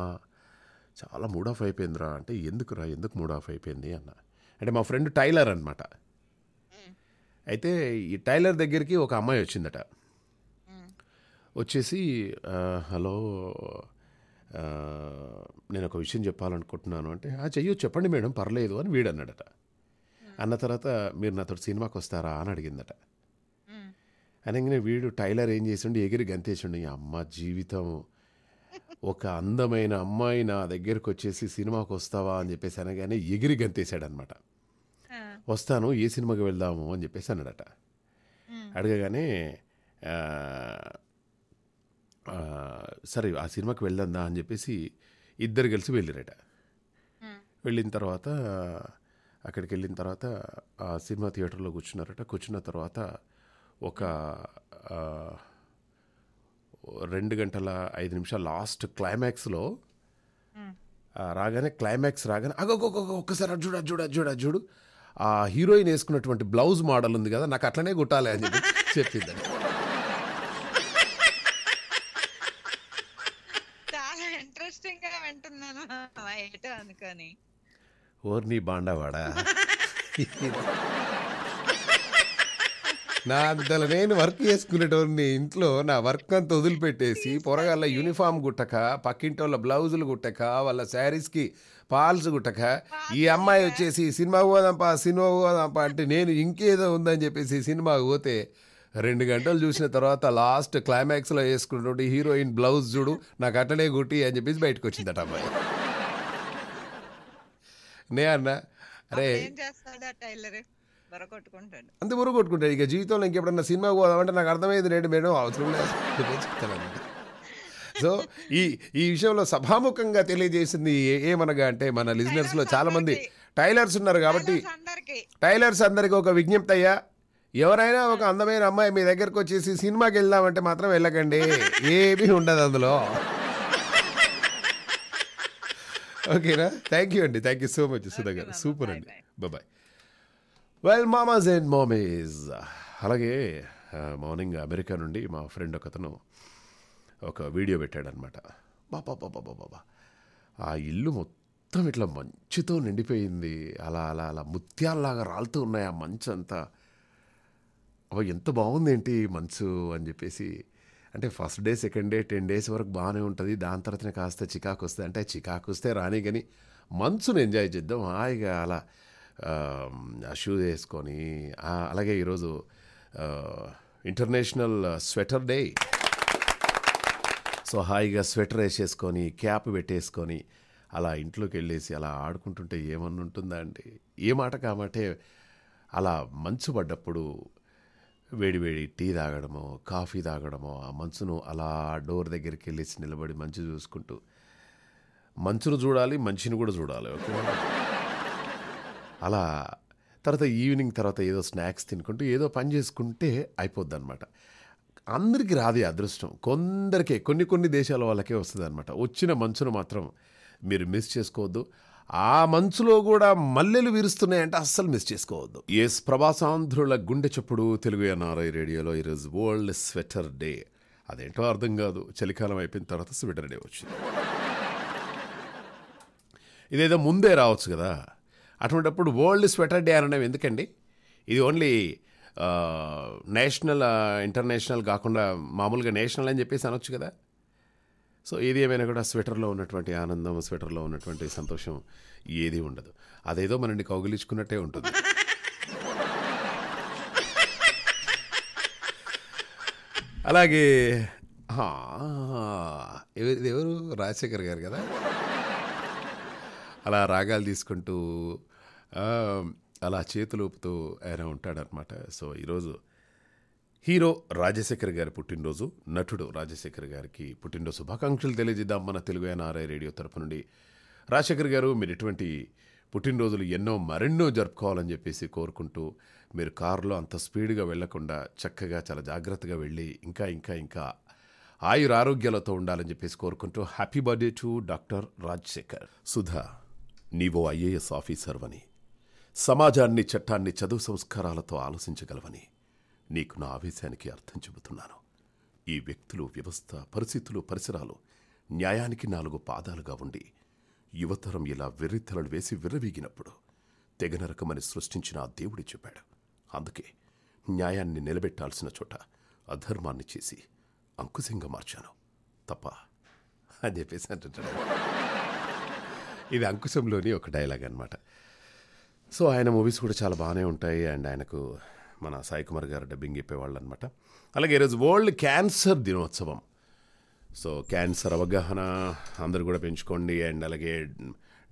చాలా మూడ్ ఆఫ్ అయిపోయిందిరా అంటే, ఎందుకురా ఎందుకు మూడ్ ఆఫ్ అయిపోయింది అన్న అంటే, మా ఫ్రెండ్ టైలర్ అనమాట. అయితే ఈ టైలర్ దగ్గరికి ఒక అమ్మాయి వచ్చిందట. వచ్చేసి హలో నేను ఒక విషయం చెప్పాలనుకుంటున్నాను అంటే, చెయ్యొచ్చు చెప్పండి మేడం పర్లేదు అని వీడు అన్నాడట. అన్న తర్వాత మీరు నాతో సినిమాకి వస్తారా అని అడిగిందట. అనగానే వీడు టైలర్ ఏం చేసిండు, ఎగిరి గంతేసిండు. ఈ అమ్మ జీవితం, ఒక అందమైన అమ్మాయి నా దగ్గరకు వచ్చేసి సినిమాకి వస్తావా అని చెప్పేసి అనగానే ఎగిరి గంతేశాడు అనమాట. వస్తాను, ఏ సినిమాకి వెళ్దాము అని చెప్పేసి అన్నాడట. అడగగానే సరే ఆ సినిమాకి వెళ్దాందా అని చెప్పేసి ఇద్దరు కలిసి వెళ్ళారట. వెళ్ళిన తర్వాత అక్కడికి వెళ్ళిన తర్వాత ఆ సినిమా థియేటర్లో కూర్చున్నారట. కూర్చున్న తర్వాత ఒక 2 గంటల 5 నిమిషాలు లాస్ట్ క్లైమాక్స్లో రాగానే, క్లైమాక్స్ రాగానే అగో ఒక్కసారి చూడు ఆ హీరోయిన్ వేసుకున్నటువంటి బ్లౌజ్ మోడల్ ఉంది కదా, నాకు అట్లనే గుట్టాలి అని చెప్పి చెప్పిందండి. ఓర్నీ బాండవాడా, నా అంతలో నేను వర్క్ చేసుకునేటోర్ని ఇంట్లో నా వర్క్ అంతా వదిలిపెట్టేసి పొరగాళ్ళ యూనిఫామ్ గుట్టక, పక్కింటి వాళ్ళ బ్లౌజులు గుట్టక, వాళ్ళ శారీస్కి పాల్స్ గుట్టక, ఈ అమ్మాయి వచ్చేసి సినిమా పోదాంపా అంటే నేను ఇంకేదో ఉందని చెప్పేసి సినిమా పోతే 2 గంటలు చూసిన తర్వాత లాస్ట్ క్లైమాక్స్లో వేసుకున్నటువంటి హీరోయిన్ బ్లౌజ్ చూడు, నాకు అట్టనే గుట్టి అని చెప్పేసి బయటకు వచ్చిందట అమ్మాయి. నే అన్న అరే అంతే బుర్రగొట్టుకుంటాడు. ఇక జీవితంలో ఇంకెప్పుడన్నా సినిమా పోదామంటే నాకు అర్థమైంది రేటు మేడం అవసరం లేదు చెప్తానమాట. సో ఈ విషయంలో సభాముఖంగా తెలియజేసింది ఏమనగా అంటే, మన లిజనర్స్లో చాలామంది టైలర్స్ ఉన్నారు కాబట్టి టైలర్స్ అందరికీ ఒక విజ్ఞప్తి అయ్యా, ఎవరైనా ఒక అందమైన అమ్మాయి మీ దగ్గరకు వచ్చేసి సినిమాకి వెళ్దామంటే మాత్రం వెళ్ళకండి, ఏమీ ఉండదు అందులో. ఓకేనా? థ్యాంక్ యూ అండి, thank you so much Sudha గారు, సూపర్ అండి, బాయ్. Well మామాస్ and mummies. అలాగే మార్నింగ్ అమెరికా నుండి మా ఫ్రెండ్ ఒకతను ఒక వీడియో పెట్టాడనమాట. బాబా ఆ ఇల్లు మొత్తం ఇట్లా మంచుతో నిండిపోయింది, అలా ముత్యాల్లాగా రాలుతూ ఉన్నాయి ఆ మంచు అంతా. అవి ఎంత బాగుందేంటి మంచు అని చెప్పేసి అంటే, first day second day 10 days వరకు బాగానే ఉంటుంది, దాని తర్వాతనే కాస్త చికాకు వస్తుంది అంటే, చికాకు వస్తే రాని కానీ మంచును ఎంజాయ్ చేద్దాం హాయిగా అలా షూ వేసుకొని. అలాగే ఈరోజు ఇంటర్నేషనల్ స్వెటర్ డే, సో హాయిగా స్వెటర్ వేసేసుకొని క్యాప్ పెట్టేసుకొని అలా ఇంట్లోకి వెళ్ళేసి అలా ఆడుకుంటుంటే ఏమన్నా ఉంటుందా అండి. ఏ మాట కామంటే అలా మంచు పడ్డప్పుడు వేడివేడి టీ తాగడమో కాఫీ తాగడమో, ఆ మంచును అలా డోర్ దగ్గరికి వెళ్ళేసి నిలబడి మంచు చూసుకుంటూ, మంచును చూడాలి మంచిని కూడా చూడాలి ఓకే. అలా తర్వాత ఈవినింగ్ తర్వాత ఏదో స్నాక్స్ తినుకుంటూ ఏదో పని చేసుకుంటే అయిపోద్ది అనమాట. అందరికీ రాదే అదృష్టం, కొందరికే కొన్ని దేశాల వాళ్ళకే వస్తుంది అనమాట. వచ్చిన మంచును మాత్రం మీరు మిస్ చేసుకోవద్దు. ఆ మంచులో కూడా మల్లెలు విరుస్తున్నాయంటే అస్సలు మిస్ చేసుకోవద్దు. ఎస్, ప్రవాసాంధ్రుల గుండె చప్పుడు తెలుగు ఎన్ఆర్ఐ రేడియోలో ఈరోజు వరల్డ్ స్వెటర్ డే. అదేంటో అర్థం కాదు, చలికాలం అయిపోయిన తర్వాత స్వెటర్ డే వచ్చింది. ఇదేదో ముందే రావచ్చు కదా, అటువంటిప్పుడు వరల్డ్ స్వెటర్ డే అనడం ఎందుకండి? ఇది ఓన్లీ నేషనల్ ఇంటర్నేషనల్ కాకుండా మామూలుగా నేషనల్ అని చెప్పేసి అనొచ్చు కదా. సో ఏది ఏమైనా కూడా స్వెటర్లో ఉన్నటువంటి ఆనందం, స్వెటర్లో ఉన్నటువంటి సంతోషం ఏది ఉండదు. అదేదో మనల్ని కౌగిలించుకున్నట్టే ఉంటుంది. అలాగే ఎవరు రాజశేఖర్ గారు కదా, అలా రాగాలు తీసుకుంటూ అలా చేతులు ఊపుతూ ఆయన ఉంటాడనమాట. సో ఈరోజు హీరో రాజశేఖర్ గారి పుట్టినరోజు, నటుడు రాజశేఖర్ గారికి పుట్టినరోజు శుభాకాంక్షలు తెలియజేద్దాం మన తెలుగు ఎన్ఆర్ఐ రేడియో తరపు నుండి. రాజశేఖర్ గారు, మీరు ఇటువంటి పుట్టినరోజులు మరెన్నో జరుపుకోవాలని చెప్పేసి కోరుకుంటూ, మీరు కారులో అంత స్పీడ్గా వెళ్లకుండా చక్కగా చాలా జాగ్రత్తగా వెళ్ళి ఇంకా ఇంకా ఇంకా ఆయుర ఆరోగ్యాలతో ఉండాలని చెప్పేసి కోరుకుంటూ, happy birthday to doctor Rajasekhar. Sudha, నీవో ఐఏఎస్ ఆఫీసర్వని, సమాజాన్ని చట్టాన్ని చదువు సంస్కారాలతో ఆలోచించగలవని నీకు నా ఆవేశానికి అర్థం చెబుతున్నాను. ఈ వ్యక్తులు, వ్యవస్థ, పరిస్థితులు, పరిసరాలు న్యాయానికి నాలుగు పాదాలుగా ఉండి యువతరం ఇలా వెర్రితలలు వేసి విర్రవీగినప్పుడు తెగనరకమని సృష్టించిన ఆ దేవుడి చెప్పాడు. అందుకే న్యాయాన్ని నిలబెట్టాల్సిన చోట అధర్మాన్ని చేసి అంకుశంగా మార్చాను తప్ప అని చెప్పేసి అంటుంటాడు. ఇది అంకుశంలోని ఒక డైలాగ్ అనమాట. సో ఆయన మూవీస్ కూడా చాలా బాగానే ఉంటాయి. అండ్ ఆయనకు మన సాయి కుమార్ గారు డబ్బింగ్ చెప్పేవాళ్ళు అనమాట. అలాగే ఈరోజు వరల్డ్ క్యాన్సర్ దినోత్సవం. సో క్యాన్సర్ అవగాహన అందరూ కూడా పెంచుకోండి. అండ్ అలాగే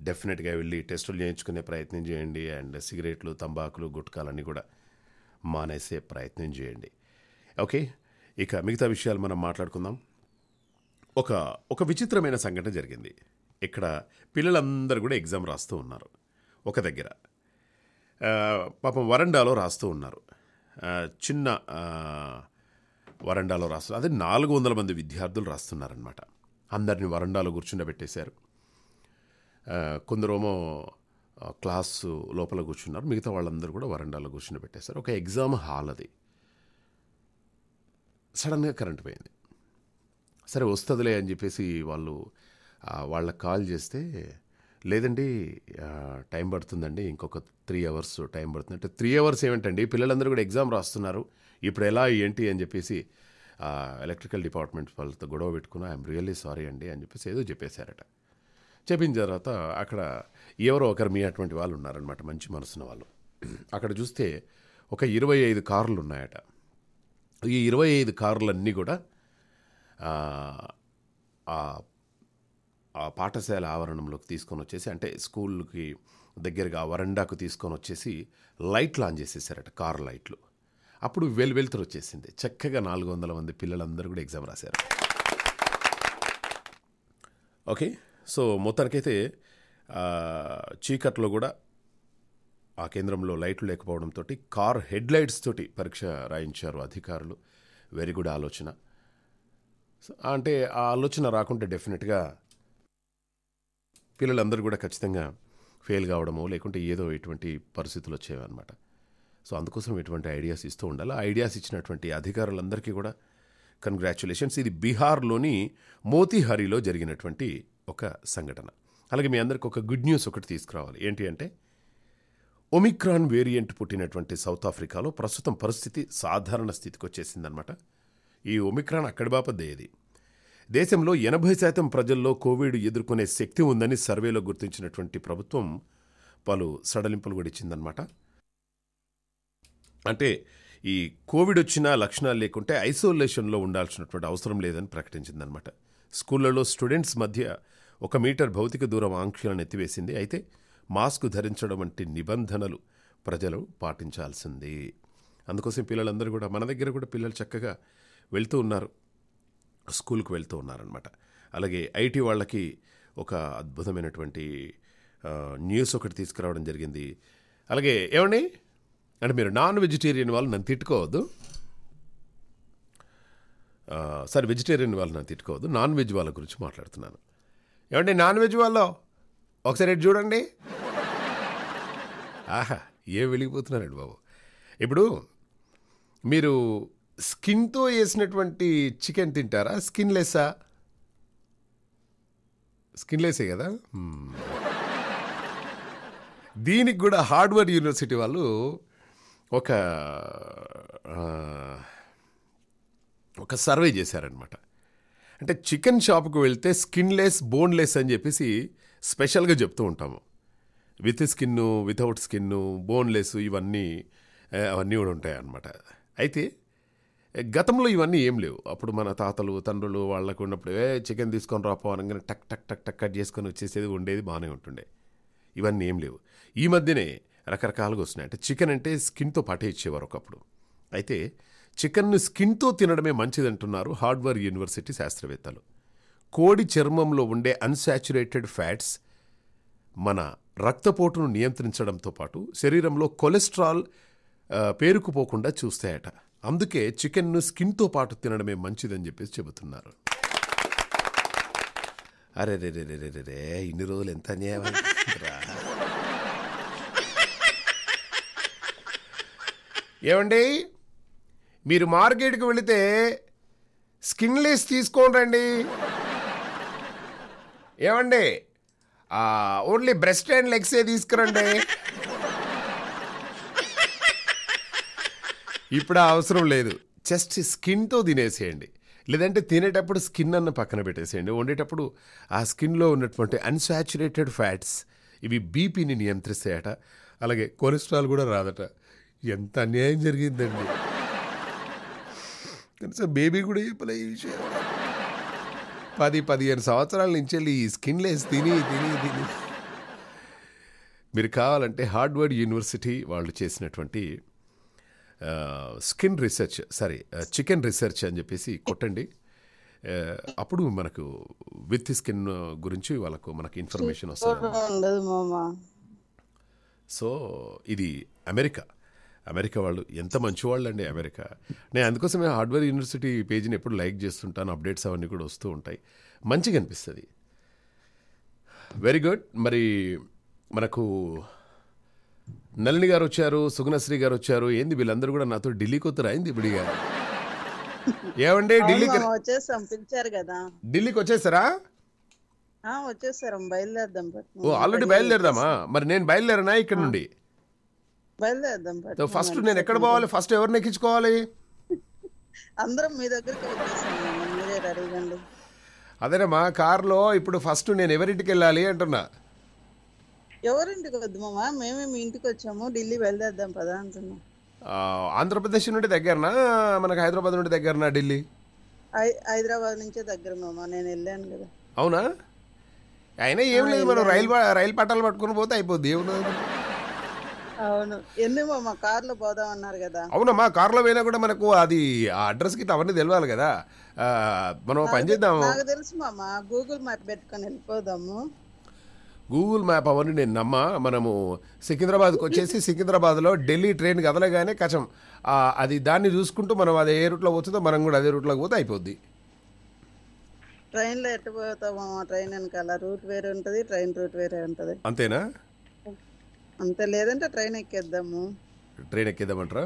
డెఫినెట్గా వెళ్ళి టెస్టులు చేయించుకునే ప్రయత్నం చేయండి. అండ్ సిగరెట్లు, తంబాకులు, గుట్కాలన్నీ కూడా మానేసే ప్రయత్నం చేయండి. ఓకే, ఇక మిగతా విషయాలు మనం మాట్లాడుకుందాం. ఒక విచిత్రమైన సంఘటన జరిగింది. ఇక్కడ పిల్లలందరూ కూడా ఎగ్జామ్ రాస్తూ ఉన్నారు. ఒక దగ్గర పాపం వరండాలో రాస్తూ ఉన్నారు, చిన్న వరండాలో రాస్తు. అదే 400 మంది విద్యార్థులు రాస్తున్నారనమాట. అందరినీ వరండాలో కూర్చుండబెట్టేశారు. కొందరేమో క్లాసు లోపల కూర్చున్నారు, మిగతా వాళ్ళందరూ కూడా వరండాలో కూర్చుండబెట్టేశారు. ఒక ఎగ్జామ్ హాల్ అది. సడన్గా కరెంట్ పోయింది. సరే వస్తుందిలే అని చెప్పేసి వాళ్ళకి కాల్ చేస్తే, లేదండి టైం పడుతుందండి, ఇంకొక 3 hours టైం పడుతుంది అంటే. 3 hours ఏమిటండి, పిల్లలందరూ కూడా ఎగ్జామ్ రాస్తున్నారు, ఇప్పుడు ఎలా ఏంటి అని చెప్పేసి ఎలక్ట్రికల్ డిపార్ట్మెంట్ వాళ్ళతో గొడవ పెట్టుకున్నా. ఐఎమ్ రియల్లీ సారీ అండి అని చెప్పేసి ఏదో చెప్పేశారట. చెప్పిన తర్వాత అక్కడ ఎవరో ఒకరు మీ అటువంటి వాళ్ళు ఉన్నారనమాట, మంచి మనసున్న వాళ్ళు. అక్కడ చూస్తే ఒక 25 కార్లు ఉన్నాయట. ఈ 25 కార్లన్నీ కూడా ఆ పాఠశాల ఆవరణంలోకి తీసుకొని వచ్చేసి, అంటే స్కూల్కి దగ్గరగా వరండాకు తీసుకొని వచ్చేసి లైట్లు ఆన్ చేసేసారట, కార్ లైట్లు. అప్పుడు వెలుతురు వచ్చేసింది. చక్కగా 400 మంది పిల్లలందరూ కూడా ఎగ్జామ్ రాశారు. ఓకే, సో మొత్తానికైతే చీకట్లో కూడా ఆ కేంద్రంలో లైట్లు లేకపోవడంతో కార్ హెడ్లైట్స్ తోటి పరీక్ష రాయించారు అధికారులు. వెరీ గుడ్ ఆలోచన. అంటే ఆ ఆలోచన రాకుంటే డెఫినెట్గా పిల్లలందరూ కూడా ఖచ్చితంగా ఫెయిల్ కావడమో లేకుంటే ఏదో ఇటువంటి పరిస్థితులు వచ్చేవన్నమాట. సో అందుకోసం ఇటువంటి ఐడియాస్ ఇస్తూ ఉండాలి. ఐడియాస్ ఇచ్చినటువంటి అధికారులందరికీ కూడా కంగ్రాచ్యులేషన్స్. ఇది బీహార్లోని మోతీహారీలో జరిగినటువంటి ఒక సంఘటన. అలాగే మీ అందరికీ ఒక గుడ్ న్యూస్ ఒకటి తీసుకురావాలి. ఏంటి అంటే, ఒమిక్రాన్ వేరియంట్ పుట్టినటువంటి సౌత్ ఆఫ్రికాలో ప్రస్తుతం పరిస్థితి సాధారణ స్థితికి వచ్చేసిందనమాట. ఈ ఒమిక్రాన్ అక్కడ బాపదే ఇది. దేశంలో 80% ప్రజల్లో కోవిడ్ ఎదుర్కొనే శక్తి ఉందని సర్వేలో గుర్తించినటువంటి ప్రభుత్వం పలు సడలింపులు కూడా ఇచ్చిందనమాట. అంటే ఈ కోవిడ్ వచ్చినా లక్షణాలు లేకుంటే ఐసోలేషన్లో ఉండాల్సినటువంటి అవసరం లేదని ప్రకటించిందనమాట. స్కూళ్లలో స్టూడెంట్స్ మధ్య 1 మీటర్ భౌతిక దూరం ఆంక్షలను ఎత్తివేసింది. అయితే మాస్క్ ధరించడం వంటి నిబంధనలు ప్రజలు పాటించాల్సింది. అందుకోసం పిల్లలందరూ కూడా మన దగ్గర కూడా పిల్లలు చక్కగా వెళ్తూ ఉన్నారు, స్కూల్కి వెళ్తూ ఉన్నారనమాట. అలాగే ఐటీ వాళ్ళకి ఒక అద్భుతమైనటువంటి న్యూస్ ఒకటి తీసుకురావడం జరిగింది. అలాగే ఏమండి అంటే మీరు నాన్ వెజిటేరియన్ వాళ్ళు నన్ను తిట్టుకోవద్దు, సరే వెజిటేరియన్ వాళ్ళు నన్ను తిట్టుకోవద్దు, నాన్ వెజ్ వాళ్ళ గురించి మాట్లాడుతున్నాను. ఏమండి నాన్ వెజ్ వాళ్ళు ఒకసారి చూడండి, ఆహా ఏ వెలిగిపోతున్నారండి బాబు. ఇప్పుడు మీరు స్కిన్తో వేసినటువంటి చికెన్ తింటారా, స్కిన్లెస్సా? స్కిన్లెస్సే కదా. దీనికి కూడా హార్వర్డ్ యూనివర్సిటీ వాళ్ళు ఒక సర్వే చేశారనమాట. అంటే చికెన్ షాప్కి వెళ్తే స్కిన్లెస్, బోన్లెస్ అని చెప్పేసి స్పెషల్గా చెప్తూ ఉంటాము. With skin, without skin, boneless ఇవన్నీ కూడా ఉంటాయన్నమాట. అయితే గతంలో ఇవన్నీ ఏం లేవు. అప్పుడు మన తాతలు తండ్రులు వాళ్ళకు ఉన్నప్పుడు చికెన్ తీసుకొని రాపో అనగానే టక్ టక్ టక్ టక్ కట్ చేసుకొని వచ్చేసేది, ఉండేది, బాగానే ఉంటుండే. ఇవన్నీ ఏం లేవు. ఈ మధ్యనే రకరకాలుగా వస్తున్నాయి. అంటే చికెన్ అంటే స్కిన్తో పాటే ఇచ్చేవారు ఒకప్పుడు. అయితే చికెన్ను స్కిన్తో తినడమే మంచిదంటున్నారు హార్వర్డ్ యూనివర్సిటీ శాస్త్రవేత్తలు. కోడి చర్మంలో ఉండే అన్సాచురేటెడ్ ఫ్యాట్స్ మన రక్తపోటును నియంత్రించడంతో పాటు శరీరంలో కొలెస్ట్రాల్ పేరుకుపోకుండా చూస్తాయట. అందుకే చికెన్ను స్కిన్తో పాటు తినడమే మంచిదని చెప్పేసి చెబుతున్నారు. అరే రే రే రే రే రే ఇన్ని రోజులు ఎంత అన్యాయం. ఏమండి మీరు మార్కెట్కి వెళితే స్కిన్లెస్ తీసుకోండి రండి, ఏమండి ఓన్లీ బ్రెస్ట్ అండ్ లెగ్సే తీసుకురండి. ఇప్పుడు అవసరం లేదు, జస్ట్ స్కిన్తో తినేసేయండి. లేదంటే తినేటప్పుడు స్కిన్ అన్న పక్కన పెట్టేసేయండి. వండేటప్పుడు ఆ స్కిన్లో ఉన్నటువంటి అన్సాచురేటెడ్ ఫ్యాట్స్ ఇవి బీపీని నియంత్రిస్తాయట. అలాగే కొలెస్ట్రాల్ కూడా రాదట. ఎంత అన్యాయం జరిగిందండి. కనీసం బేబీ కూడా చెప్పలే ఈ విషయం. 10-15 సంవత్సరాల నుంచి వెళ్ళి ఈ స్కిన్లెస్ తిని మీరు కావాలంటే హార్వర్డ్ యూనివర్సిటీ వాళ్ళు చేసినటువంటి చికెన్ రీసెర్చ్ అని చెప్పేసి కొట్టండి. అప్పుడు మనకు విత్ స్కిన్ గురించి మనకు ఇన్ఫర్మేషన్ వస్తుంది. సో ఇది అమెరికా వాళ్ళు ఎంత మంచి వాళ్ళు అండి అమెరికా. నేను అందుకోసమే హార్వర్డ్ యూనివర్సిటీ పేజీని ఎప్పుడు లైక్ చేస్తుంటాను, అప్డేట్స్ అవన్నీ కూడా వస్తూ ఉంటాయి, మంచిగా అనిపిస్తుంది. Very good. మరి మనకు నళిని గారు వచ్చారు, సుగుణశ్రీ గారు వచ్చారు. ఏంది వీళ్ళందరూ కూడా నాతో ఢిల్లీకి వస్తారు అయింది ఇప్పుడు. ఏమండి ఢిల్లీకి వచ్చేసారా? ఆల్రెడీ బయలుదేరదామా? మరి నేను బయలుదేరనా ఇక్కడ నుండి? ఫస్ట్ నేను ఎక్కడ పోవాలి? ఫస్ట్ ఎవరిని ఎక్కించుకోవాలి? అందరం మీ దగ్గరికి వచ్చేసాం. అదేనమ్మా కారులో. ఇప్పుడు ఫస్ట్ నేను ఎవరింటికి వెళ్ళాలి అంటున్నా? ఎవరింటికి వద్దు మామా, మేమే మీ ఇంటికి వచ్చాము, ఢిల్లీ బయలుదేద్దాం పదా అంటున్నాం. ఆంధ్రప్రదేశ్ నుండి దగ్గరనా మనకు? హైదరాబాద్ నుండి దగ్గరనా ఢిల్లీ? హైదరాబాద్ నుంచే దగ్గర మామా, నేను వెళ్ళాను కదా. అవునా? అయినా ఏం లేదు, మనం రైలు పట్టాలు పట్టుకుని పోతే అయిపోద్ది. ఏమన్నా అవును ఎందుకు మా కార్లో పోదాం అన్నారు కదా? అవునమ్మా కార్లో పోయినా కూడా మనకు అది ఆ అడ్రస్ కి అవన్నీ తెలియాలి కదా. మనం పని చేద్దాము. నాకు తెలుసు మామా, గూగుల్ మ్యాప్ పెట్టుకొని వెళ్ళిపోదాము. గూగుల్ మ్యాప్ అవన్నీ నేను నమ్మా. మనము సికింద్రాబాద్కి వచ్చేసి సికింద్రాబాద్లో ఢిల్లీ ట్రైన్ కదలగానే కచం అది దాన్ని చూసుకుంటూ మనం అది ఏ రూట్లో పోతుందో మనం కూడా అదే రూట్లోకి పోతే అయిపోద్ది. ట్రైన్లో ఎట్టు పోతామో ట్రైన్ వెనకాల రూట్ వేరే ఉంటుంది, ట్రైన్ రూట్ వేరే ఉంటుంది. అంతేనా? అంతే. లేదంటే ట్రైన్ ఎక్కేద్దాము. ట్రైన్ ఎక్కేద్దామంటారా?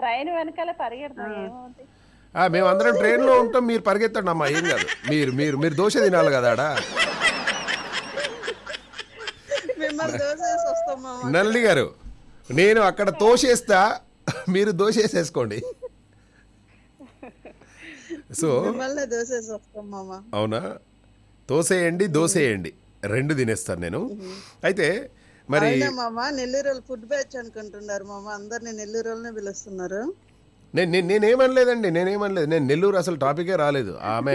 ట్రైన్ వెనకాల పరిగెడతాం. మేమందరం ట్రైన్లో ఉంటాం, మీరు పరిగెత్తండి అమ్మా, ఏం కాదు. మీరు మీరు మీరు దోశ తినాలి కదా ఆడ. నళిని గారు నేను అక్కడ దోశేస్తా, మీరు దోశ వేసేసుకోండి. సో అవునా, దోసేయండి దోసేయండి రెండు తినేస్తాను నేను. అయితే మరి నెల్లూరు ఫుడ్ బ్యాచ్ అనుకుంటున్నారు మామ, అందరినీ నెల్లూరులోనే పిలుస్తున్నారు. నేనేమనలేదండి, నేనేమనలేదు. నేను నెల్లూరు అసలు టాపికే రాలేదు. ఆమె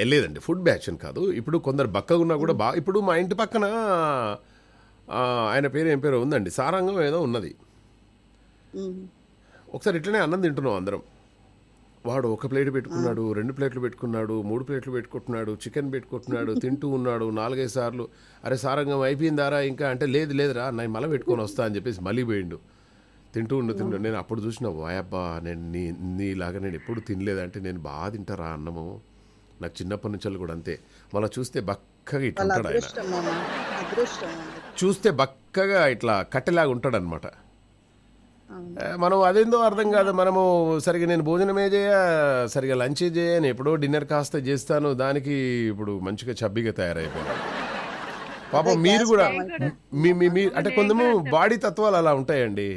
వెళ్ళలేదండి ఫుడ్ బ్యాచ్ అని కాదు. ఇప్పుడు కొందరు బక్కగా ఉన్నా కూడా బాగా, ఇప్పుడు మా ఇంటి పక్కన ఆయన పేరు ఏం పేరు ఉందండి, సారంగం ఏదో ఉన్నది. ఒకసారి ఇట్లనే అన్నం తింటున్నాం అందరం. వాడు ఒక ప్లేట్ పెట్టుకున్నాడు, 2 ప్లేట్లు పెట్టుకున్నాడు, 3 ప్లేట్లు పెట్టుకుంటున్నాడు, చికెన్ పెట్టుకుంటున్నాడు, తింటూ ఉన్నాడు 4-5 సార్లు. అరే సారంగం అయిపోయిందారా ఇంకా అంటే, లేదు లేదురా నేను మళ్ళీ పెట్టుకొని వస్తా అని చెప్పేసి మళ్ళీ పోయిండు. తింటూ నేను అప్పుడు చూసిన వాయబ్బా నేను నీలాగా నేను ఎప్పుడు తినలేదంటే నేను బాగా తింటారా అన్నము, నాకు చిన్నప్పటి నుంచి కూడా అంతే. మళ్ళీ చూస్తే బక్కగా ఇట్లా ఉంటాడు ఆయన, చూస్తే బక్కగా ఇట్లా కట్టెలాగా ఉంటాడు అనమాట. మనం అదేందో అర్థం కాదు, మనము సరిగా నేను భోజనమే చేయ, సరిగా లంచ్ చేయను, ఎప్పుడో డిన్నర్ కాస్త చేస్తాను, దానికి ఇప్పుడు మంచిగా చబ్బీగా తయారైపోయాను. పాపం మీరు కూడా అంటే కొందము బాడీ తత్వాలు అలా ఉంటాయండి.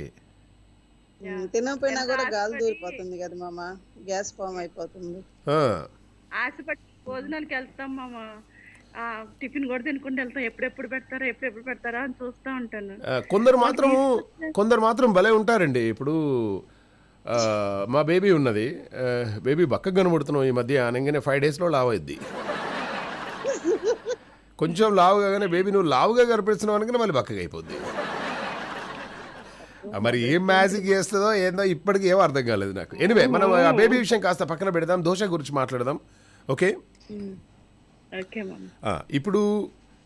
తినకపోయినా కూడా గాలి దూరిపోతుంది కదా మామ, గ్యాస్ ఫామ్ అయిపోతుంది. ఆశపట్టి భోజనానికి వెళ్తాం మామ, టిఫిన్ కూడా తినకుండా వెళ్తాం, ఎప్పుడెప్పుడు పెడతారా ఎప్పుడెప్పుడు పెడతారా అని చూస్తూ ఉంటాను. కొందరు మాత్రం భలే ఉంటారండి. ఇప్పుడు మా బేబీ ఉన్నది, బేబీ బక్క కనబడుతున్నాం ఈ మధ్య అనగానే 5 డేస్లో లావు అయింది. కొంచెం లావుగానే బేబీ నువ్వు లావుగా కనిపిస్తున్నావు అనగానే మళ్ళీ బక్కగా అయిపోద్ది. మరి ఏం మ్యాజిక్ చేస్తుందో ఏందో ఇప్పటికీ ఏమో అర్థం కాలేదు నాకు. ఎనివే మనం ఆ బేబీ విషయం కాస్త పక్కన పెడదాం, దోశ గురించి మాట్లాడదాం. ఓకే ఇప్పుడు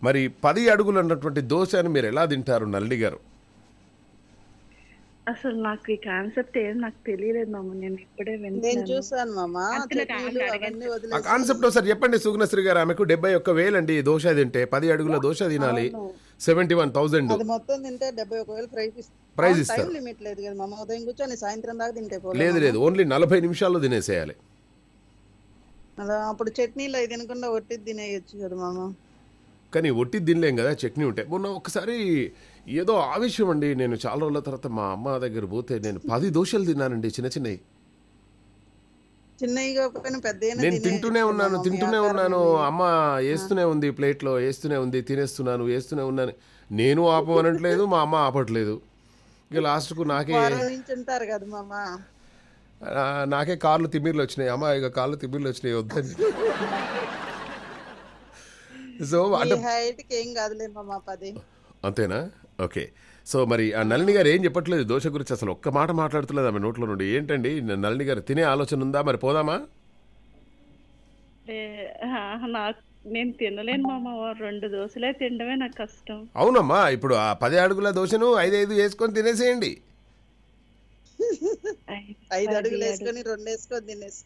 మరి 10 అడుగులు అన్నటువంటి దోశని మీరు ఎలా తింటారు నల్లి గారు? అసలు నాకు ఈ కాన్సెప్ట్ ఏం నాకు తెలియలేదు మామ, నేను ఇప్పుడే విన్నాను. ఆ కాన్సెప్ట్ ఒకసారి చెప్పండి సుగుణశ్రీ గారు. ఆమెకు 71,000 అండి దోశ తింటే, 10 అడుగుల దోశ తినాలి, 71,000 ప్రైజ్ ఇస్తారు. లేదు లేదు ఓన్లీ 40 నిమిషాల్లో తినేసేయాలి. అప్పుడు చట్నీలు అవి తినకుండా ఒట్టి తినేయచ్చు కదా మామ. కానీ ఒట్టి తినలేం కదా, చట్నీ ఉంటాయి. మొన్న ఒకసారి ఏదో ఆవేశం అండి, నేను చాలా రోజుల తర్వాత మా అమ్మ దగ్గర పోతే నేను 10 దోశలు తిన్నానండి చిన్నవి. నేను తింటూనే ఉన్నాను అమ్మ వేస్తూనే ఉంది, ప్లేట్లో వేస్తూనే ఉంది, తినేస్తున్నాను. నేను ఆపమనట్లేదు, మా అమ్మ ఆపట్లేదు. ఇక లాస్ట్కు నాకే కాళ్ళు తిమ్మిర్లు వచ్చినాయి. అమ్మ ఇక కాళ్ళు తిమ్మిర్లు వచ్చినాయి వద్దని. సో అంతేనా? ఓకే. సో మరి ఆ నళిని గారు ఏం చెప్పట్లేదు దోశ గురించి, అసలు ఒక్క మాట మాట్లాడుతులేదు ఆమె నోట్లో నుండి. ఏంటండి నళిని గారు తినే ఆలోచన ఉందా? మరి పోదామా? నేను తినలేను మామా, 2 దోశలే తినడమే నాకు కష్టం. అవునమ్మా, ఇప్పుడు ఆ 10 అడుగుల దోశను 5-5 వేసుకొని తినేసేయండి. 5 అడుగులు వేసుకొని 2 వేసుకొని తినేసి.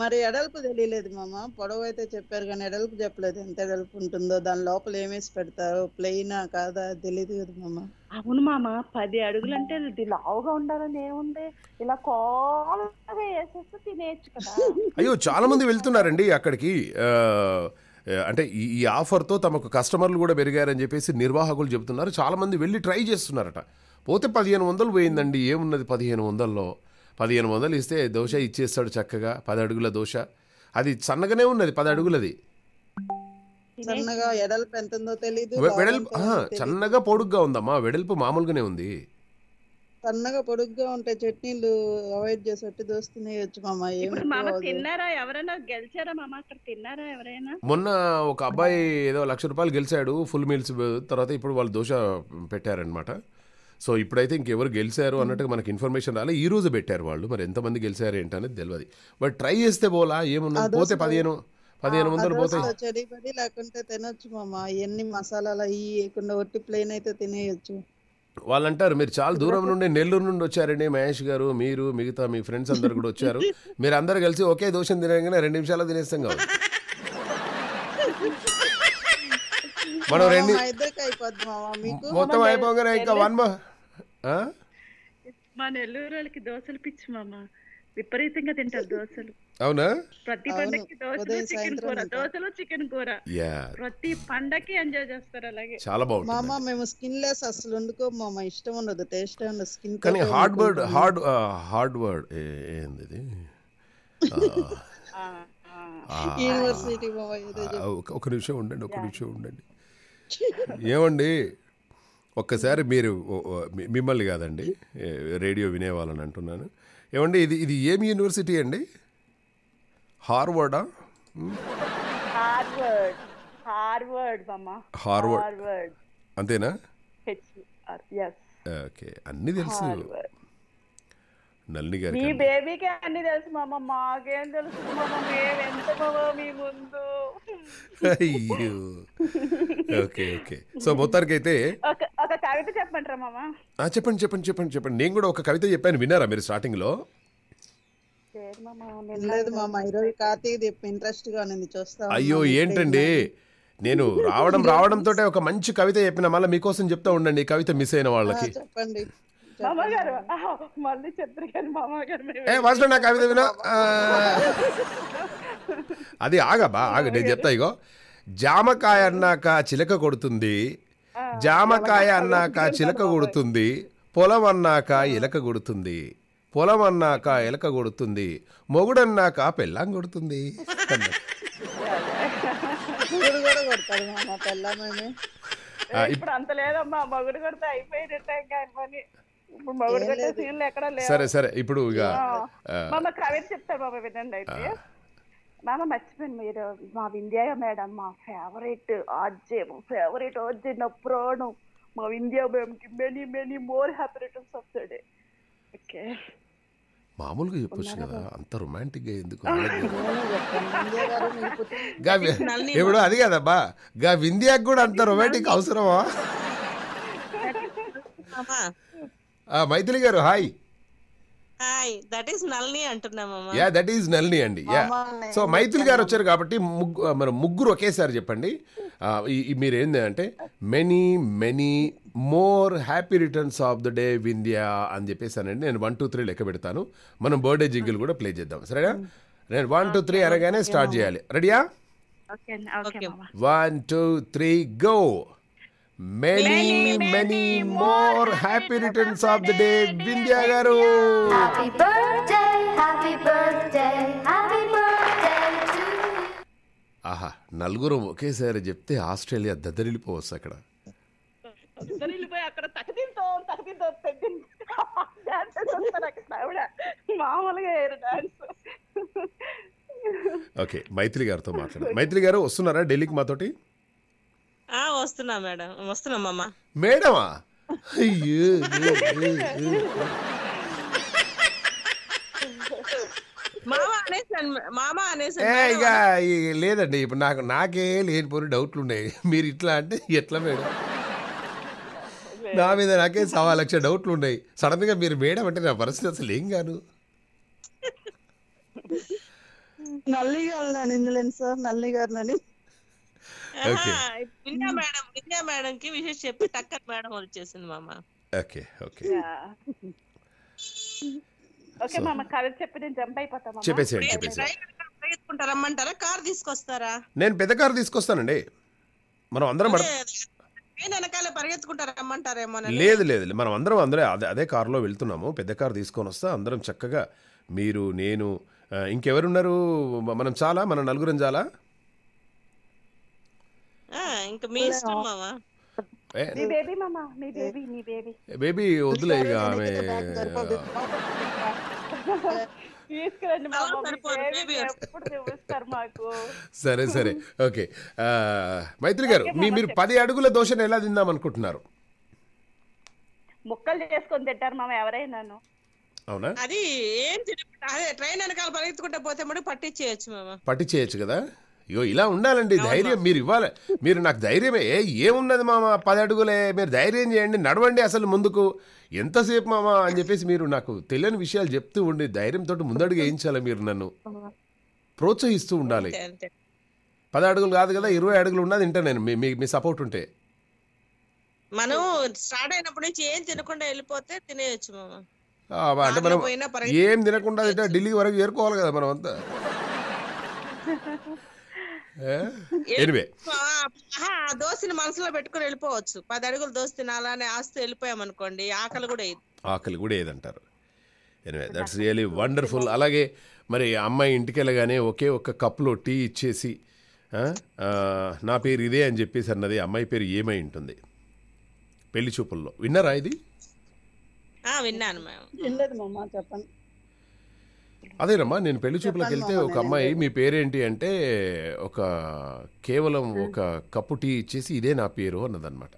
మరి ఎడల్పు తెలియలేదు మామ, పొడవు అయితే చెప్పారు కానీ ఎడల్పు చెప్పలేదు. ఎంత ఎడల్పు ఉంటుందో, దాని లోపల ఏమేసి పెడతారో, ప్లెయినా కాదా తెలియదు కదా మామ. అవును మామ, 10 అడుగులు అంటే లావుగా ఉండాలని ఏముంది, ఇలా కాలుగా వేసేస్తే తినేయచ్చు కదా. అయ్యో చాలా మంది వెళ్తున్నారండి అక్కడికి. అంటే ఈ ఆఫర్తో తమకు కస్టమర్లు కూడా పెరిగారని చెప్పేసి నిర్వాహకులు చెబుతున్నారు. చాలా మంది వెళ్ళి ట్రై చేస్తున్నారట. పోతే 1,500 పోయిందండి. ఏమున్నది 1,500లో? 1,500 ఇస్తే దోశ ఇచ్చేస్తాడు చక్కగా. 10 అడుగుల దోశ, అది సన్నగానే ఉన్నది. 10 అడుగులది వెడల్పు సన్నగా పొడుగ్గా ఉందమ్మా, వెడల్పు మామూలుగానే ఉంది, సన్నగా పొడుగ్గా ఉంటాయి. చట్నీలు అవాయిడ్ చేసేట్టు దోశ తినేయచ్చు మామ. మొన్న ఒక అబ్బాయి ఏదో 1,00,000 రూపాయలు గెలిచాడు ఫుల్ మీల్స్ తర్వాత. ఇప్పుడు వాళ్ళు దోశ పెట్టారనమాట. సో ఇప్పుడైతే ఇంకెవరు గెలిచారు అన్నట్టుగా మనకి ఇన్ఫర్మేషన్ రాలే. ఈ రోజు పెట్టారు వాళ్ళు, మరి ఎంతమంది గెలిచారు ఏంటనేది తెలియదు. బట్ ట్రై చేస్తే పోలా, ఏమున్నా పోతే 1,500 పోతాయి. లేకుంటే తినొచ్చు మామ, ఎన్ని మసాలాలు వేయకుండా ఒట్టి ప్లేన్ అయితే తినేయచ్చు. వాళ్ళు అంటారు మీరు చాలా దూరం నుండి, నెల్లూరు నుండి వచ్చారండి మహేష్ గారు, మీరు మిగతా మీ ఫ్రెండ్స్ అందరు కూడా వచ్చారు, మీరు అందరు కలిసి ఒకే దోశ తినగానే 2 నిమిషాలు తినేస్తాం కాదు మనం. 2 మొత్తం అయిపోగానే ఇంకా 1 month. మా నెల్లూరు వాళ్ళకి దోశలు పిచ్చి మామ, విపరీతంగా తింటారు దోశలు. అవునా? ప్రతి పండక్కి దోశలు చికెన్ కూర, దోశలు చికెన్ కూర, ప్రతి పండక్కి ఎంజాయ్ చేస్తారు. అలాగే చాలా బాగుంటుంది. మామ మేము స్కిన్ లెస్ అసలు వండుకోమా, ఇష్టం ఉండదు, టేస్ట్ ఉండదు స్కిన్. కానీ హార్డ్ వర్డ్, హార్డ్ వర్డ్ ఏంది ఇది? యూనివర్సిటీ ఒక నిమిషం ఉండండి, ఒక నిమిషం ఉండండి. ఏమండి ఒక్కసారి మీరు, మిమ్మల్ని కాదండి, రేడియో వినేవాళ్ళని అంటున్నాను. ఏమండి ఇది ఇది ఏమి యూనివర్సిటీ అండి? హార్వర్డా? హార్వర్డ్ అంతేనా? ఓకే, అన్నీ తెలుసు నల్ని గారికి. మీ బేబీకి అన్నీ తెలుసు మామ, మాకేం తెలుసు మామ, మేము ఎంత మామ మీ ముందు. అయ్యో ఓకే ఓకే. సో మొత్తానికి అయితే ఒక కవిత చెప్పంటారా మామ? చెప్పండి చెప్పండి చెప్పండి చెప్పండి. నేను కూడా ఒక కవిత చెప్పాను, విన్నారా మీరు స్టార్టింగ్ లో? అయ్యో ఏంటండి, నేను రావడంతో ఒక మంచి కవిత చెప్పిన, మళ్ళీ మీకోసం చెప్తా ఉండండి కవిత మిస్ అయిన వాళ్ళకి. చెప్పండి నా కవిత వినా అది. ఆగబా ఆగ, నేను చెప్తా. ఇగో జామకాయ అన్నాక చిలక కొడుతుంది, జామకాయ అన్నాక చిలక కొడుతుంది, పొలం అన్నాక ఇలక కొడుతుంది, పొలం అన్నాక ఎలక కొడుతుంది, మొగుడన్నాక పెళ్ళాం కొడుతుంది. సరే సరే, ఇప్పుడు మామ మర్చిపోయింది మీరు, మా వింధ్యా మేడం మా ఫేవరెట్ ఆర్జే, మా ఫేవరెట్ ఆర్జే, నా ప్రాణం మా వింధ్యా మేడంకి many many more happy returns of the day. Okay మామూలుగా చెప్పొచ్చు కదా, అంత రొమాంటిక్గా ఎందుకు? ఇప్పుడు అది కదబ్బా, గా వింధ్యాకి కూడా అంత రొమాంటిక్ అవసరమా? మైథిలి గారు హాయ్. నల్ని అండి. సో మైథిలి గారు వచ్చారు కాబట్టి మనం ముగ్గురు ఒకేసారి చెప్పండి. మీరేంది అంటే many many more happy returns of the day Vindhya అని చెప్పేసానండి. నేను 1 2 3 లెక్క పెడతాను, మనం బర్త్డే జింగిల్ కూడా ప్లే చేద్దాం సరేనా? నేను 1 2 3 అనగానే స్టార్ట్ చేయాలి. రెడీయా? 1 2 3 go. Many, many more happy returns of the day, Vindhya garu. Happy birthday, happy birthday, happy birthday to you. Aha, నలుగురు ఒకేసారి చెప్తే ఆస్ట్రేలియా దద్దరిల్లిపోవచ్చు. అక్కడ దద్దరిల్లిపోయి అక్కడ తకదింతో డాన్స్ చేస్తారు అక్కడ, మామూలుగా ఏరు డాన్స్. ఓకే మైథిలి గారితో మాట్లాడండి. మైథిలి గారు వస్తున్నారా ఢిల్లీకి మాతోటి? వస్తున్నా మేడం, వస్తున్నా మామ. మేడమా? అయ్యో లేదండి, ఇప్పుడు నాకే లేనిపోయిన డౌట్లు ఉన్నాయి. మీరు ఇట్లా అంటే ఎట్లా మేడం? నా మీద నాకే 1.25 లక్షల డౌట్లు ఉన్నాయి. సడన్ గా మీరు మేడం అంటే నా పరిస్థితి అసలు ఏం కాదు. నల్లి గారు సార్, నల్లి గారు నేను పెద్ద కారు తీసుకొస్తానండి, మనం అందరం. లేదు లేదు, మనం అందరం అందరే అదే కారులో వెళ్తున్నాము. పెద్ద కారు తీసుకొని వస్తా, అందరం చక్కగా. మీరు, నేను, ఇంకెవరున్నారు? మనం చాలా, మనం నలుగురం చాలా. బేబీ వద్దులే, ఇక ఆమె సరే సరే ఓకే. మైత్రి గారు, మీరు 10 అడుగుల దోశను ఎలా తిందాం అనుకుంటున్నారు? ముక్కలు చేసుకొని తింటారు మామ ఎవరైనాను. అవునా? అది ఏం ట్రైన్ వెనకాల పరిగెత్తుకుంటే పోతే మటు పట్టించేయచ్చు మామ. పట్టించేయచ్చు కదా. అయ్యో ఇలా ఉండాలండి, ధైర్యం మీరు ఇవ్వాలి. మీరు నాకు ధైర్యమే, ఏమున్నది మామ 10 అడుగులే, మీరు ధైర్యం చేయండి, నడవండి అసలు ముందుకు, ఎంతసేపు మామ అని చెప్పేసి మీరు నాకు తెలియని విషయాలు చెప్తూ ఉండి ధైర్యంతో ముందడుగు వేయించాలి. మీరు నన్ను ప్రోత్సహిస్తూ ఉండాలి. 10 అడుగులు కాదు కదా, 20 అడుగులు ఉన్నది తింటా నేను మీ సపోర్ట్ ఉంటే. మనం స్టార్ట్ అయినప్పటి నుంచి ఏం తినకుండా వెళ్ళిపోతే తినేయచ్చు మామ. అంటే మనం ఏం తినకుండా ఢిల్లీ వరకు చేరుకోవాలి కదా మనం అంతా. Anyway, దోశ మనసులో పెట్టుకుని వెళ్ళిపోవచ్చు. 10 అడుగులు దోశ తినాలని ఆస్తి వెళ్ళిపోయామనుకోండి ఆకలి కూడా ఆకలి కూడా ఏదంటారు. Anyway that's really wonderful. అలాగే మరి అమ్మాయి ఇంటికి వెళ్ళగానే ఒకే ఒక్క కప్లో టీ ఇచ్చేసి నా పేరు ఇదే అని చెప్పేసి అన్నది, అమ్మాయి పేరు ఏమై ఉంటుంది పెళ్లి చూపుల్లో? విన్నారా ఇది? అదేనమ్మా, నేను పెళ్లి చూపులకు వెళ్తే ఒక అమ్మాయి మీ పేరేంటి అంటే ఒక కేవలం ఒక కప్పు టీ ఇచ్చేసి ఇదే నా పేరు అన్నదన్నమాట.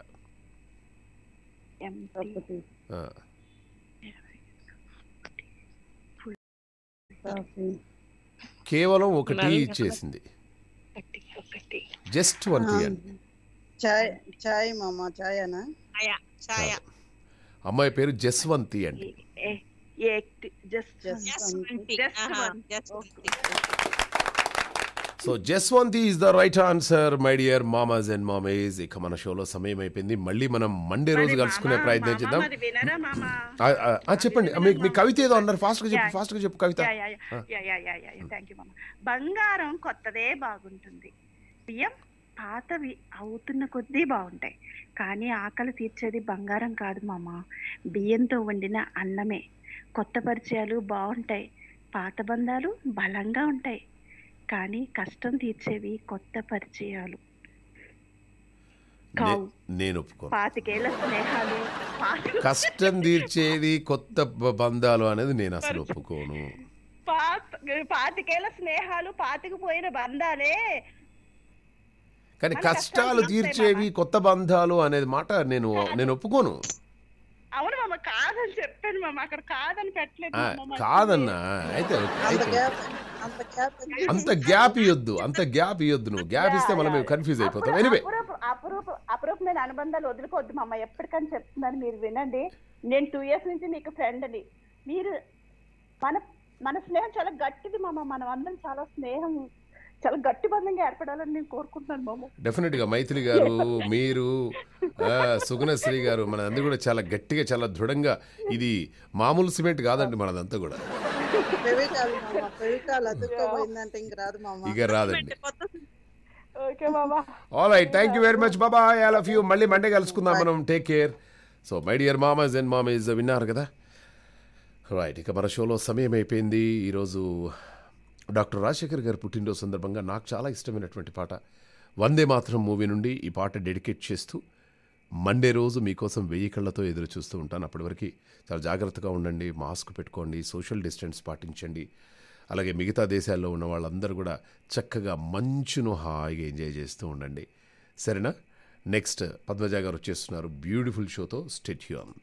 కేవలం ఒక టీ ఇచ్చేసింది, జస్ట్ వన్ టీ అండి. అమ్మాయి పేరు జస్వంతి అండి. So Jaswanthi is the right answer my dear మామాస్ and mummies. ఇక మన షోలో సమయం అయిపోయింది, మళ్ళీ మనం మండే రోజు కలుసుకునే ప్రయత్నం చేద్దాం. చెప్పండి, మీ కవిత ఏదో అన్నారు, ఫాస్ట్గా చెప్పు కవిత. బంగారం కొత్తదే బాగుంటుంది, బియ్యం పాతవి అవుతున్న కొద్దీ బాగుంటాయి, కానీ ఆకలి తీర్చేది బంగారం కాదు మామ, బియ్యంతో వండిన అన్నమే. కొత్త పరిచయాలు బాగుంటాయి, పాత బంధాలు బలంగా ఉంటాయి, కానీ కష్టం తీర్చేవి కొత్త పరిచయాలు కావు. నేను ఒప్పుకోను. 25 ఏళ్ల స్నేహాలు కష్టం తీర్చేది కొత్త బంధాలు అనేది నేను అసలు ఒప్పుకోను. 25 ఏళ్ల స్నేహాలు పాతికిపోయిన బంధాలే, కానీ కష్టాలు తీర్చేవి కొత్త బంధాలు అనేది మాట నేను ఒప్పుకోను. అవును మామ, కాదని చెప్పాను మామ, అక్కడ కాదని పెట్టలేదు కాదన్నా. అయితే అంత గ్యాప్ ఇవ్వద్దు నువ్వు. గ్యాప్ ఇస్తే మనం కన్ఫ్యూజ్ అయిపోతాం. ఎనివే అపురూపమైన అనుబంధాలు వదులుకోవద్దు మామ, ఎప్పటికని చెప్తున్నాను, మీరు వినండి. నేను 2 years నుంచి మీకు ఫ్రెండ్ అని, మీరు మన స్నేహం చాలా గట్టిది మామ, మనం అందరం చాలా స్నేహం చాలా గట్టి బంధంగా ఏర్పడాలని నేను కోరుకుంటున్నాను మామ. డెఫినెట్ గా మైథిలి గారు, మీరు, సుగుణశ్రీ గారు, మన అందరూ కూడా చాలా గట్టిగా చాలా దృఢంగా, ఇది మామూలు సిమెంట్ కాదండి మనదంతా కూడా. ఇక రాదండి. All right, thank you very much Baba, I love you. మళ్ళీ మండే కలుసుకుందాం మనం. Take care. So my dear మామాస్ and mummies విన్నారు కదా. రైట్, ఇక మన షోలో సమయం అయిపోయింది. ఈరోజు డాక్టర్ రాజశేఖర్ గారి పుట్టినరోజు సందర్భంగా నాకు చాలా ఇష్టమైనటువంటి పాట వందే మాత్రం మూవీ నుండి ఈ పాట డెడికేట్ చేస్తూ మండే రోజు మీకోసం 1000 కళ్ళతో ఎదురు చూస్తూ ఉంటాను. అప్పటివరకు చాలా జాగ్రత్తగా ఉండండి, మాస్క్ పెట్టుకోండి, సోషల్ డిస్టెన్స్ పాటించండి. అలాగే మిగతా దేశాల్లో ఉన్న వాళ్ళందరూ కూడా చక్కగా మంచును హాయిగా ఎంజాయ్ చేస్తూ ఉండండి. సరేనా? నెక్స్ట్ పద్మజ గారు వచ్చేస్తున్నారు బ్యూటిఫుల్ షోతో. Stay tune.